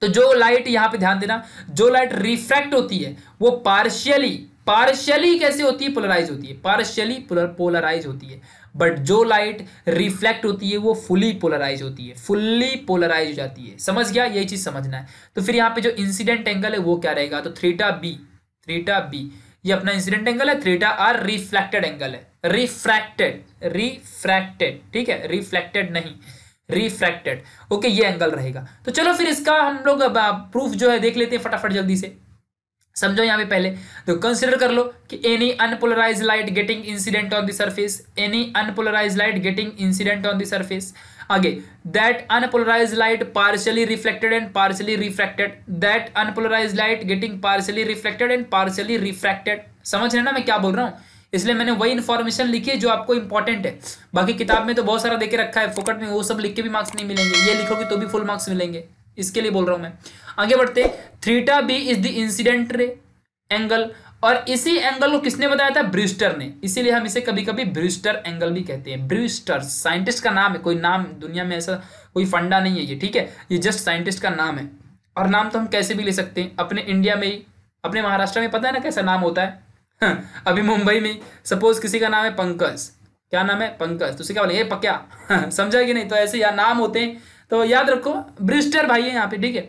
तो जो लाइट, यहाँ पे ध्यान देना, जो लाइट रिफ्लेक्ट होती है वो पार्शियली पार्शियली कैसे होती है, पोलराइज होती है, पार्शियली पोलराइज होती है। बट जो लाइट रिफ्लेक्ट होती है वो फुली पोलराइज होती है, फुल्ली पोलराइज हो जाती है, समझ गया, यही चीज समझना है। तो फिर यहाँ पे जो इंसिडेंट एंगल है वो क्या रहेगा, तो थीटा बी, थीटा बी ये अपना इंसिडेंट एंगल है, थीटा आर रिफ्लेक्टेड एंगल है, रिफ्रैक्टेड रिफ्रैक्टेड ठीक है, रिफ्लेक्टेड नहीं रिफ्रैक्टेड, ओके ये एंगल रहेगा। तो चलो फिर इसका हम लोग अब प्रूफ जो है देख लेते हैं फटाफट जल्दी से। समझो यहाँ पे पहले तो कंसिडर कर लो कि any unpolarise light getting incident on the surface, any unpolarise light getting incident on the surface, आगे that unpolarise light partially reflected and partially refracted, that unpolarise light getting partially reflected and partially refracted. समझ रहे ना मैं क्या बोल रहा हूँ, इसलिए मैंने वही इन्फॉर्मेशन लिखी है जो आपको इंपॉर्टेंट है। बाकी किताब में तो बहुत सारा देके रखा है, फोकट में वो सब लिख के भी मार्क्स नहीं मिलेंगे, ये लिखोगे तो भी फुल मार्क्स मिलेंगे, इसके लिए बोल रहा हूं मैं। आगे बढ़ते, theta B is the incident ray angle, और इसी एंगल को किसने बताया था, ब्रूस्टर ने, इसीलिए हम इसे कभी कभी ब्रूस्टर एंगल भी कहते हैं। ब्रूस्टर साइंटिस्ट का नाम है, कोई नाम दुनिया में ऐसा कोई फंडा नहीं है ये, ठीक है, ये जस्ट साइंटिस्ट का नाम है। और नाम तो हम कैसे भी ले सकते हैं, अपने इंडिया में ही, अपने महाराष्ट्र में पता है ना कैसा नाम होता है। हाँ, अभी मुंबई में सपोज किसी का नाम है पंकज, क्या नाम है, पंकज, तो उसे क्या बोलेंगे, पक्या, हाँ, समझा कि नहीं। तो ऐसे यहाँ नाम होते हैं, तो याद रखो ब्रूस्टर भाई है यहाँ पे, ठीक है।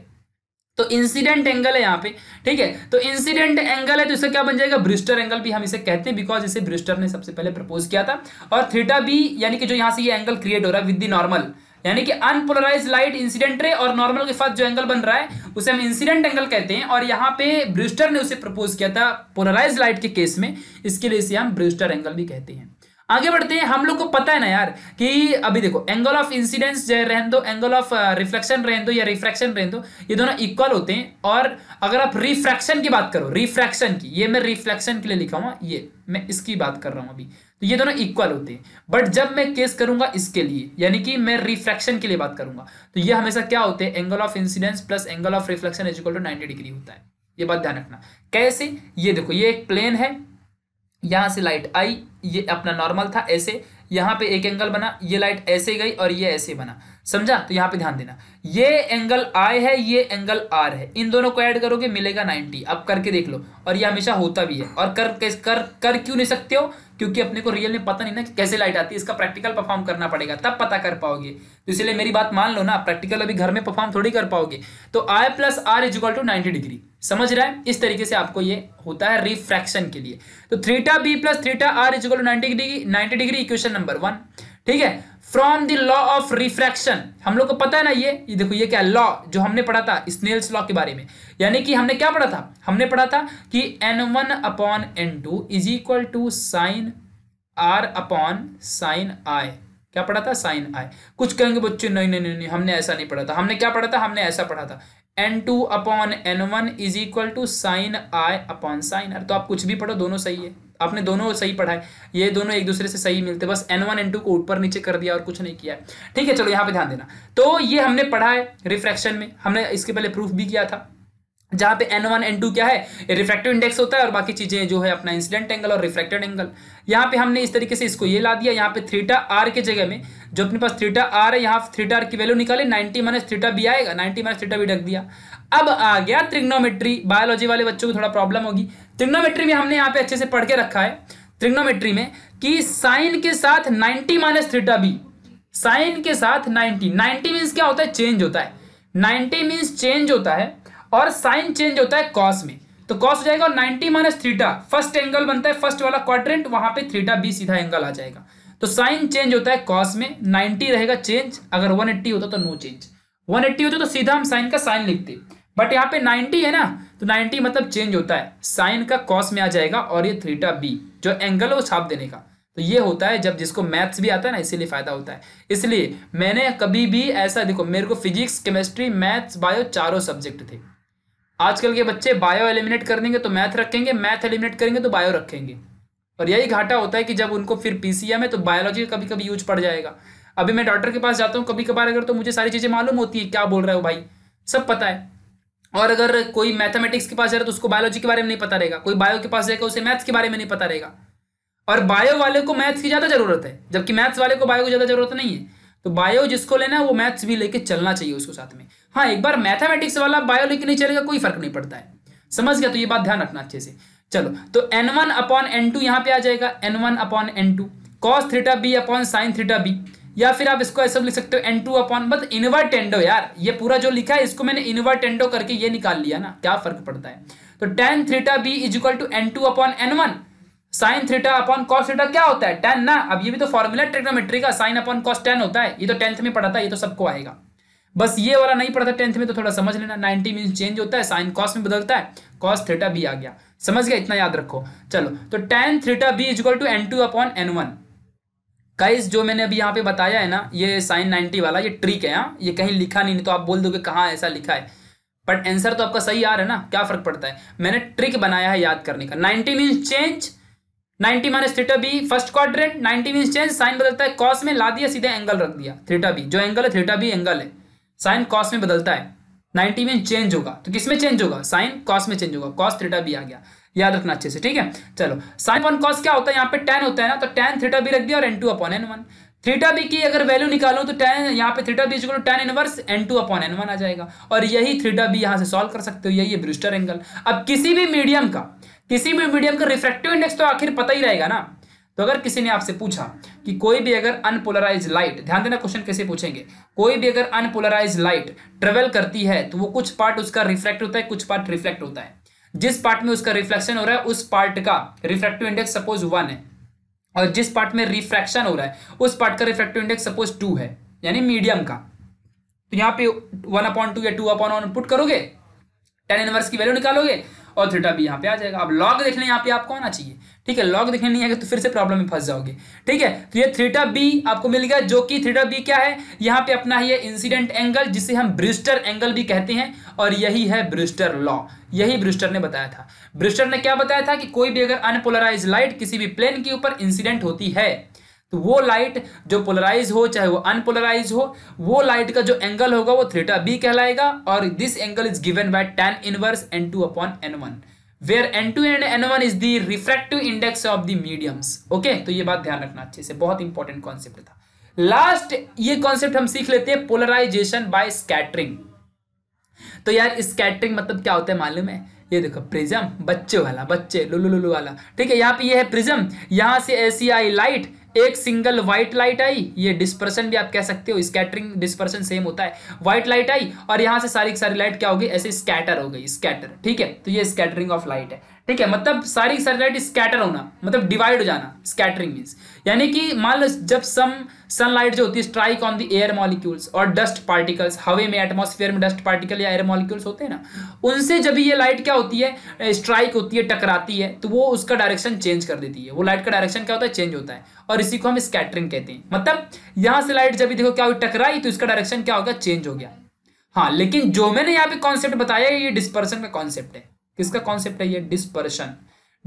तो इंसिडेंट एंगल है यहाँ पे, ठीक है, तो इंसिडेंट एंगल है तो इसका क्या बन जाएगा, ब्रूस्टर एंगल भी हम इसे कहते हैं, बिकॉज इसे ब्रूस्टर ने सबसे पहले प्रपोज किया था। और थीटा बी यानी कि जो यहाँ से ये एंगल क्रिएट हो रहा है विद द नॉर्मल, यानी कि अनपोलराइज लाइट इंसिडेंट रे और नॉर्मल के साथ जो एंगल बन रहा है उसे हम इंसिडेंट एंगल कहते हैं। और यहाँ पे ब्रूस्टर ने उसे प्रपोज किया था पोलराइज लाइट के केस में, इसके लिए इसे हम ब्रूस्टर एंगल भी कहते हैं। आगे बढ़ते हैं, हम लोग को पता है ना यार कि अभी देखो एंगल ऑफ इंसिडेंस रहने दो, एंगल ऑफ रिफ्लेक्शन रहने दो या रिफ्रैक्शन रहने दो, ये दोनों इक्वल होते हैं। और अगर आप रिफ्रैक्शन की बात करो, रिफ्रैक्शन की, ये मैं रिफ्लेक्शन के लिए लिखा हुआ, ये मैं इसकी बात कर रहा हूँ अभी, तो ये दोनों इक्वल होते हैं। बट जब मैं केस करूंगा इसके लिए, यानी कि मैं रिफ्रैक्शन के लिए बात करूंगा, तो ये हमेशा क्या होते हैं, angle of incidence plus angle of reflection is equal to ninety degree होता है। ये बात ध्यान रखना, कैसे, ये देखो ये एक प्लेन है, यहाँ से लाइट आई, ये अपना नॉर्मल था ऐसे, यहाँ पे एक एंगल बना, ये लाइट ऐसे गई और ये ऐसे बना, समझा। तो यहाँ पे ध्यान देना, ये एंगल आई है, ये एंगल आर है, इन दोनों को ऐड करोगे मिलेगा नाइन्टी। अब करके देख लो, और ये हमेशा होता भी है। और कर कर कर क्यों नहीं सकते हो, क्योंकि अपने को रियल में पता नहीं ना कि कैसे लाइट आती है, इसका प्रैक्टिकल परफॉर्म करना पड़ेगा तब पता कर पाओगे। तो इसलिए मेरी बात मान लो ना, प्रैक्टिकल अभी घर में परफॉर्म थोड़ी कर पाओगे। तो I plus R is equal to ninety degree, समझ रहा है, इस तरीके से आपको ये होता है रिफ्रैक्शन के लिए। तो theta B plus theta R is equal to ninety degree, ninety degree equation number one, ठीक है। From the law of refraction, हम लोग को पता है ना ये, ये देखो ये क्या लॉ जो हमने पढ़ा था स्नेल्स लॉ के बारे में, यानी कि हमने क्या पढ़ा था, हमने पढ़ा था कि N one upon N two is equal to sine R upon sine I, क्या पढ़ा था, साइन आई। कुछ कहेंगे बच्चे नहीं नहीं नहीं हमने ऐसा नहीं पढ़ा था, हमने क्या पढ़ा था, हमने ऐसा पढ़ा था N two upon N one is equal to sine I upon sine R. तो आप कुछ भी पढ़ो दोनों सही है, आपने दोनों सही पढ़ा है, ये दोनों एक दूसरे से सही मिलते, बस एन वन एन टू को ऊपर नीचे कर दिया और कुछ नहीं किया, ठीक है। चलो यहाँ पे ध्यान देना, तो ये हमने पढ़ा है रिफ्रैक्शन में, हमने इसके पहले प्रूफ भी किया था, जहाँ पे एन वन एन टू क्या है, रिफ्रैक्टिव इंडेक्स होता है, और बाकी चीजें जो है अपना इंसिडेंट एंगल और रिफ्रैक्टेड एंगल। यहाँ पे हमने इस तरीके से इसको ये ला दिया, यहाँ पे थीटा आर के जगह में जो अपने पास थीटा आर है, यहाँ थीटा आर की वैल्यू निकाले, नाइन्टी माइनस थीटा बी आएगा, नाइन्टी माइनस थीटा बी रख दिया। अब आ गया ट्रिग्नोमेट्री, बायोलॉजी वाले बच्चों को थोड़ा प्रॉब्लम होगी। ट्रिग्नोमेट्री में हमने यहाँ पे अच्छे से पढ़ के रखा है, ट्रिग्नोमेट्री में कि साइन के साथ ninety minus theta B, sine के साथ नाइन्टी, नाइन्टी मीन्स क्या होता है, चेंज होता है, नाइन्टी मीन्स चेंज होता है, और साइन चेंज होता है कॉस में, तो कॉस हो जाएगा। और ninety minus theta first angle बनता है, फर्स्ट वाला क्वाड्रेंट, वहां पे थीटा बी सीधा एंगल आ जाएगा। तो साइन चेंज होता है कॉस में, नाइन्टी रहेगा चेंज, अगर वन एट्टी होता तो नो चेंज, वन एट्टी होता तो सीधा हम साइन का साइन लिखते, बट यहाँ पे नाइन्टी है ना, तो नाइन्टी मतलब चेंज होता है, साइन का कॉस में आ जाएगा। और ये थीटा बी जो एंगल है वो छाप देने का, तो ये होता है, जब जिसको मैथ्स भी आता है ना इसीलिए फायदा होता है। इसलिए मैंने कभी भी ऐसा, देखो मेरे को फिजिक्स, केमिस्ट्री, मैथ्स, बायो चारों सब्जेक्ट थे। आजकल के बच्चे बायो एलिमिनेट कर देंगे तो मैथ रखेंगे, मैथ एलिमिनेट करेंगे तो बायो रखेंगे, और यही घाटा होता है कि जब उनको फिर पीसीएम है तो बायोलॉजी का कभी कभी यूज पड़ जाएगा। अभी मैं डॉक्टर के पास जाता हूँ कभी कभार, अगर तो मुझे सारी चीज़ें मालूम होती है, क्या बोल रहा है भाई, सब पता है। और अगर कोई मैथमेटिक्स के पास जा रहा है तो उसको बायोलॉजी के बारे में नहीं पता रहेगा, कोई बायो के पास जाएगा उसे मैथ्स के बारे में नहीं पता रहेगा। और बायो वाले को मैथ्स की ज़्यादा जरूरत है, जबकि मैथ्स वाले को बायो की ज़्यादा जरूरत नहीं है। तो बायो जिसको लेना है वो मैथ्स भी लेके चलना चाहिए उसको साथ में। हाँ, एक बार मैथमेटिक्स वाला बायो लेके नहीं चलेगा कोई फर्क नहीं पड़ता है, समझ गया? तो ये बात ध्यान रखना अच्छे से। चलो, तो N one upon N two यहाँ पे आ जाएगा, N one upon N two cos theta B upon sine theta B, या फिर आप इसको ऐसा लिख सकते हो एन टू अपॉन, मतलब इनवर्टेंडो। यार ये पूरा जो लिखा है इसको मैंने इनवर्टेंडो करके ये निकाल लिया ना, क्या फर्क पड़ता है। तो tan theta B is equal to N two upon N one sine theta upon cos theta, क्या होता है टेन ना। अब ये भी तो फॉर्मूला ट्रिग्नोमेट्री का, साइन अपॉन कॉस टेन होता है, ये तो टेंथ में पढ़ा था, ये तो सबको आएगा। बस ये वाला नहीं पढ़ा था टेंथ में तो थोड़ा समझ लेना। नाइनटी मीन्स चेंज होता है, साइन कॉस में बदलता है, कॉस थीटा बी आ गया, समझ गया? इतना याद रखो। चलो, तो tan theta B equal to N two upon N one. Guys जो मैंने अभी यहाँ पे बताया है ना, ये साइन नाइनटी वाला ये ट्रिक है। हाँ, ये कहीं लिखा नहीं, नहीं तो आप बोल दोगे कहाँ ऐसा लिखा है, बट आंसर तो आपका सही आ रहा है ना, क्या फर्क पड़ता है। मैंने ट्रिक बनाया है याद करने का। Ninety means change, ninety minus theta B first quadrant, ninety means change, sine बदलता है कॉस में, ला दिया सीधे एंगल रख दिया, थीटा बी जो एंगल है थीटा बी एंगल है, साइन कॉस में बदलता है, नाइनटी में चेंज होगा तो किस में चेंज होगा, साइन कॉस में चेंज होगा, कॉस थीटा बी आ गया, याद रखना अच्छे से, ठीक है। चलो, साइन अपॉन कॉस क्या होता है यहाँ पे टेन होता है ना, तो टेन थीटा बी रख दिया और N two upon N one. Theta B की अगर वैल्यू निकालो तो टेन, यहाँ पे theta B equal to tan inverse N two upon N one आ जाएगा, और यही थीटा बी यहाँ से सॉल्व कर सकते हो, यही ब्रूस्टर एंगल। अब किसी भी मीडियम का किसी भी मीडियम का रिफ्रैक्टिव इंडेक्स तो आखिर पता ही रहेगा ना। तो अगर किसी ने आपसे पूछा कि कोई भी अगर अनपोलराइज लाइट, ध्यान देना क्वेश्चन कैसे पूछेंगे, कोई भी अगर अनपोलराइज लाइट ट्रेवल करती है तो वो कुछ पार्ट उसका रिफ्लेक्ट होता है, कुछ पार्ट रिफ्लेक्ट होता है। जिस पार्ट में उसका रिफ्लेक्शन हो रहा है उस पार्ट का रिफ्रैक्टिव इंडेक्स सपोज वन है, और जिस पार्ट में रिफ्रैक्शन हो रहा है उस पार्ट का रिफ्रैक्टिव इंडेक्स सपोज टू है, यानी मीडियम का। तो यहाँ पे वन अपॉन टू या टू अपॉन वन पुट करोगे, टेन इनवर्स की वैल्यू निकालोगे और थीटा भी यहाँ पे आ जाएगा। अब लॉग देखने यहाँ पे आपको आना चाहिए, ठीक है, लॉग देखने नहीं आएगा तो फिर से प्रॉब्लम में फंस जाओगे, ठीक है। तो ये थीटा बी आपको मिल गया, जो कि थीटा बी क्या है यहाँ पे अपना ये इंसिडेंट एंगल, जिसे हम ब्रूस्टर एंगल भी कहते हैं, और यही है ब्रूस्टर लॉ, यही ब्रूस्टर ने बताया था। ब्रूस्टर ने क्या बताया था कि कोई भी अगर अनपोलराइज लाइट किसी भी प्लेन के ऊपर इंसिडेंट होती है तो वो लाइट जो पोलराइज हो चाहे वो अनपोलराइज हो, वो लाइट का जो एंगल होगा वो थीटा बी कहलाएगा, और this angle is given by tan inverse N two upon N one, where N two and N one is the refractive index of the mediums. Okay, तो ये बात ध्यान रखना अच्छे से, बहुत इंपॉर्टेंट कॉन्सेप्ट था। लास्ट ये कॉन्सेप्ट हम सीख लेते हैं, पोलराइजेशन बाय स्कैटरिंग। तो यार स्कैटरिंग मतलब क्या होता है मालूम है? ये देखो प्रिज्म, बच्चे वाला बच्चे लुलु लुलु वाला, ठीक है, यहाँ पे ये है प्रिज्म, यहाँ से ऐसी आई लाइट, एक सिंगल व्हाइट लाइट आई, ये डिस्पर्सन भी आप कह सकते हो, स्कैटरिंग डिस्पर्सन सेम होता है, व्हाइट लाइट आई और यहाँ से सारी सारी लाइट क्या हो गई, ऐसे स्कैटर हो गई, स्कैटर, ठीक है। तो ये स्कैटरिंग ऑफ लाइट है, ठीक है, मतलब सारी सारी लाइट स्कैटर होना मतलब डिवाइड हो जाना, स्कैटरिंग मीन्स। यानी कि मान लो जब सम सनलाइट जो होती है strike on the air molecules और डस्ट पार्टिकल्स, हवे में एटमॉस्फेयर में डस्ट पार्टिकल या एयर मॉलिक्यूल्स होते हैं ना, उनसे जब ये लाइट क्या होती है स्ट्राइक होती है, टकराती है, तो वो उसका डायरेक्शन चेंज कर देती है, वो लाइट का डायरेक्शन क्या होता है चेंज होता है, और इसी को हम स्कैटरिंग कहते हैं। मतलब यहाँ से लाइट जब देखो क्या हुई टकराई तो इसका डायरेक्शन क्या होगा चेंज हो गया। हाँ, लेकिन जो मैंने यहाँ पे कॉन्सेप्ट बताया ये डिस्पर्सन का कॉन्सेप्ट है, किसका कॉन्सेप्ट है ये, डिस्पर्शन।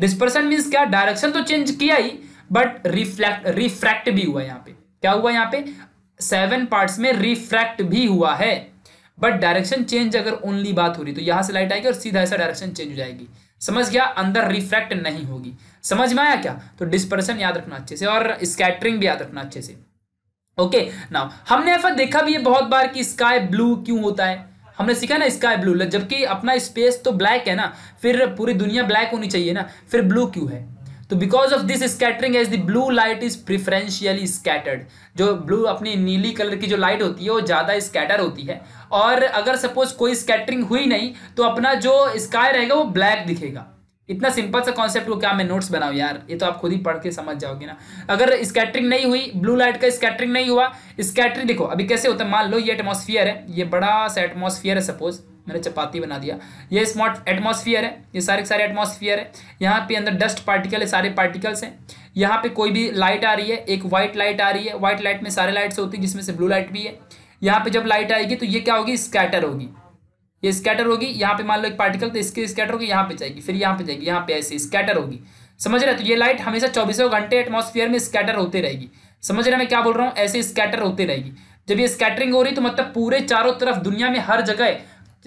डिस्पर्शन मींस क्या, डायरेक्शन तो चेंज किया ही बट रिफ्लेक्ट रिफ्रैक्ट भी हुआ, यहाँ पे क्या हुआ, यहाँ पे सेवन पार्ट्स में रिफ्रैक्ट भी हुआ है, बट डायरेक्शन चेंज अगर ओनली बात हो रही तो यहाँ से लाइट आएगी और सीधा ऐसा डायरेक्शन चेंज हो जाएगी, समझ गया, अंदर रिफ्रैक्ट नहीं होगी, समझ में आया क्या। तो डिस्पर्शन याद रखना अच्छे से और स्कैटरिंग भी याद रखना अच्छे से। ओके, नाउ हमने ऐसा देखा भी है बहुत बार कि स्काई ब्लू क्यों होता है, हमने सीखा ना स्काई ब्लू, जबकि अपना स्पेस तो ब्लैक है ना, फिर पूरी दुनिया ब्लैक होनी चाहिए ना, फिर ब्लू क्यों है, तो because of this scattering as the blue light is preferentially scattered. जो ब्लू अपनी नीली कलर की जो लाइट होती है वो ज़्यादा स्कैटर होती है, और अगर सपोज कोई स्कैटरिंग हुई नहीं तो अपना जो स्काई रहेगा वो ब्लैक दिखेगा। इतना सिंपल सा कॉन्सेप्ट को क्या मैं नोट्स बनाऊं यार, ये तो आप खुद ही पढ़ के समझ जाओगे ना। अगर स्कैटरिंग नहीं हुई, ब्लू लाइट का स्कैटरिंग नहीं हुआ, स्कैटरिंग देखो अभी कैसे होता है, मान लो ये एटमॉस्फेयर है, ये बड़ा सा एटमॉस्फेयर है, सपोज मैंने चपाती बना दिया, ये स्मॉट एटमॉस्फेयर है, ये सारे सारे एटमॉस्फेयर है, यहाँ पे अंदर डस्ट पार्टिकल है, सारे पार्टिकल्स हैं, यहाँ पे कोई भी लाइट आ रही है, एक व्हाइट लाइट आ रही है, व्हाइट लाइट में सारे लाइट्स होती है जिसमें से ब्लू लाइट भी है, यहाँ पे जब लाइट आएगी तो ये क्या होगी स्कैटर होगी, ये स्कैटर होगी, यहाँ पे मान लो एक पार्टिकल तो इसके स्कैटर होगी, यहाँ पे जाएगी फिर यहाँ पे जाएगी, यहाँ पे ऐसे स्कैटर होगी, समझ रहे हो। तो ये लाइट हमेशा चौबीसों घंटे एटमॉस्फेयर में स्कैटर होते रहेगी, समझ रहे मैं क्या बोल रहा हूँ, ऐसे स्कैटर होते रहेगी। जब ये स्कैटरिंग हो रही तो मतलब पूरे चारों तरफ दुनिया में हर जगह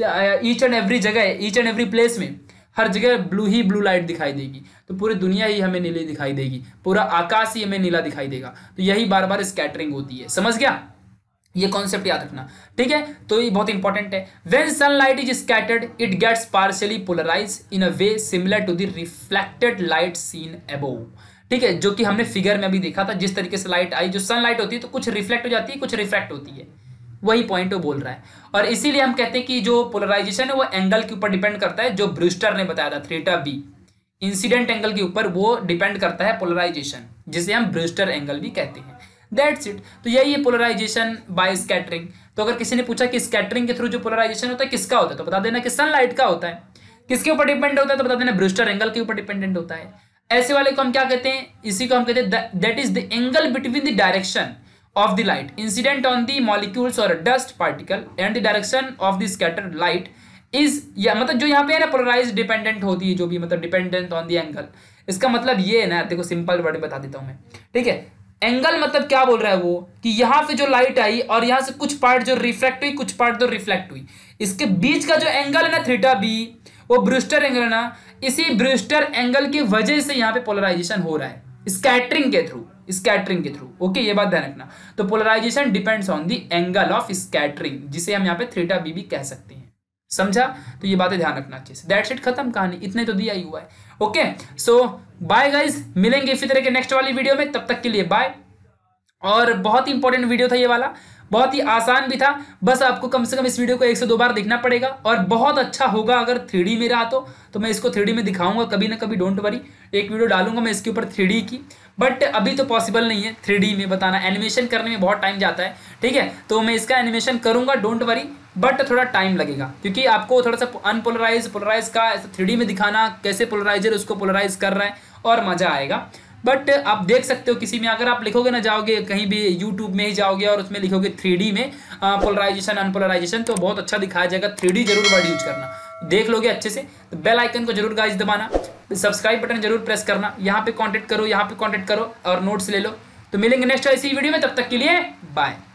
ईच एंड एवरी जगह, ईच एंड एवरी प्लेस में, हर जगह ब्लू ही ब्लू लाइट दिखाई देगी, तो पूरी दुनिया ही हमें नीली दिखाई देगी, पूरा आकाश ही हमें नीला दिखाई देगा। तो यही बार बार स्कैटरिंग होती है। समझ गया, ये कॉन्सेप्ट याद रखना, ठीक है। तो ये बहुत इंपॉर्टेंट है। When sunlight is scattered it gets partially polarise in a way similar to the reflected light seen above, ठीक है, जो कि हमने फिगर में अभी देखा था। जिस तरीके से लाइट आई, जो सनलाइट होती है तो कुछ रिफ्लेक्ट हो जाती है, कुछ रिफ्रैक्ट होती है, वही पॉइंट वो बोल रहा है। और इसीलिए हम कहते हैं कि जो पोलराइजेशन है वो एंगल के ऊपर डिपेंड करता है, जो ब्रूस्टर ने बताया था थीटा बी, इंसिडेंट एंगल के ऊपर वो डिपेंड करता है पोलराइजेशन, जिसे हम ब्रूस्टर एंगल भी कहते हैं। That's it. तो यही है पोलराइजेशन बाय स्कैटरिंग। तो अगर किसी ने पूछा कि स्कैटरिंग के थ्रू जो पोलराइजेशन होता है किसका होता है, तो बता देना कि सनलाइट का होता है। किसके ऊपर डिपेंड होता है, तो बता देना ब्रूस्टर एंगल के ऊपर डिपेंडेंट होता है। ऐसे वाले को हम क्या कहते हैं, इसी को हम कहते हैं that is the angle between the direction of the light incident on the molecules or dust particle and the direction of the scattered light is, या मतलब जो यहाँ पे है ना polarized dependent होती है, जो भी मतलब dependent on the angle, इसका मतलब ये है ना, देखो सिंपल वर्ड बता देता हूँ मैं, ठीक है। एंगल मतलब क्या बोल रहा है वो, कि यहाँ पे जो लाइट आई और यहाँ से कुछ पार्ट जो रिफ्लेक्ट हुई, कुछ पार्ट जो रिफ्लेक्ट हुई, इसके बीच का जो एंगल है ना थीटा बी, वो ब्रूस्टर एंगल है ना, इसी ब्रूस्टर एंगल की वजह से यहाँ पे पोलराइजेशन हो रहा है स्कैटरिंग के थ्रू, स्कैटरिंग के थ्रू। ओके, ये बात ध्यान रखना। तो polarisation depends on the angle of scattering, जिसे हम यहाँ पे थीटा बी भी कह सकते हैं। समझा, तो ये बातें ध्यान रखना अच्छे से। दैट्स इट, खत्म कहानी, इतने तो दिया ही हुआ है। ओके, सो बाय गाइज, मिलेंगे इसी तरह के नेक्स्ट वाली वीडियो में, तब तक के लिए बाय। और बहुत ही इंपॉर्टेंट वीडियो था ये वाला, बहुत ही आसान भी था, बस आपको कम से कम इस वीडियो को एक से दो बार देखना पड़ेगा। और बहुत अच्छा होगा अगर थ्री डी में रहा तो, तो मैं इसको थ्री डी में दिखाऊंगा कभी ना कभी, डोंट वरी, एक वीडियो डालूंगा मैं इसके ऊपर थ्री डी की, बट अभी तो पॉसिबल नहीं है थ्री डी में बताना, एनिमेशन करने में बहुत टाइम जाता है, ठीक है। तो मैं इसका एनिमेशन करूँगा, डोंट वरी, बट थोड़ा टाइम लगेगा, क्योंकि आपको थोड़ा सा अनपोलराइज पोलराइज का थ्री डी में दिखाना, कैसे पोलराइजर उसको पोलराइज कर रहा है, और मज़ा आएगा। बट आप देख सकते हो किसी में, अगर आप लिखोगे ना, जाओगे कहीं भी यूट्यूब में ही जाओगे और उसमें लिखोगे थ्री डी में पोलराइजेशन अनपोलराइजेशन, तो बहुत अच्छा दिखाया जाएगा। थ्री डी जरूर वर्ड यूज करना, देख लोगे अच्छे से। तो बेल आइकन को जरूर गाइस दबाना, सब्सक्राइब बटन जरूर प्रेस करना, यहाँ पे कॉन्टेक्ट करो, यहाँ पे कॉन्टेक्ट करो और नोट्स ले लो। तो मिलेंगे नेक्स्ट इसी वीडियो में, तब तक के लिए बाय।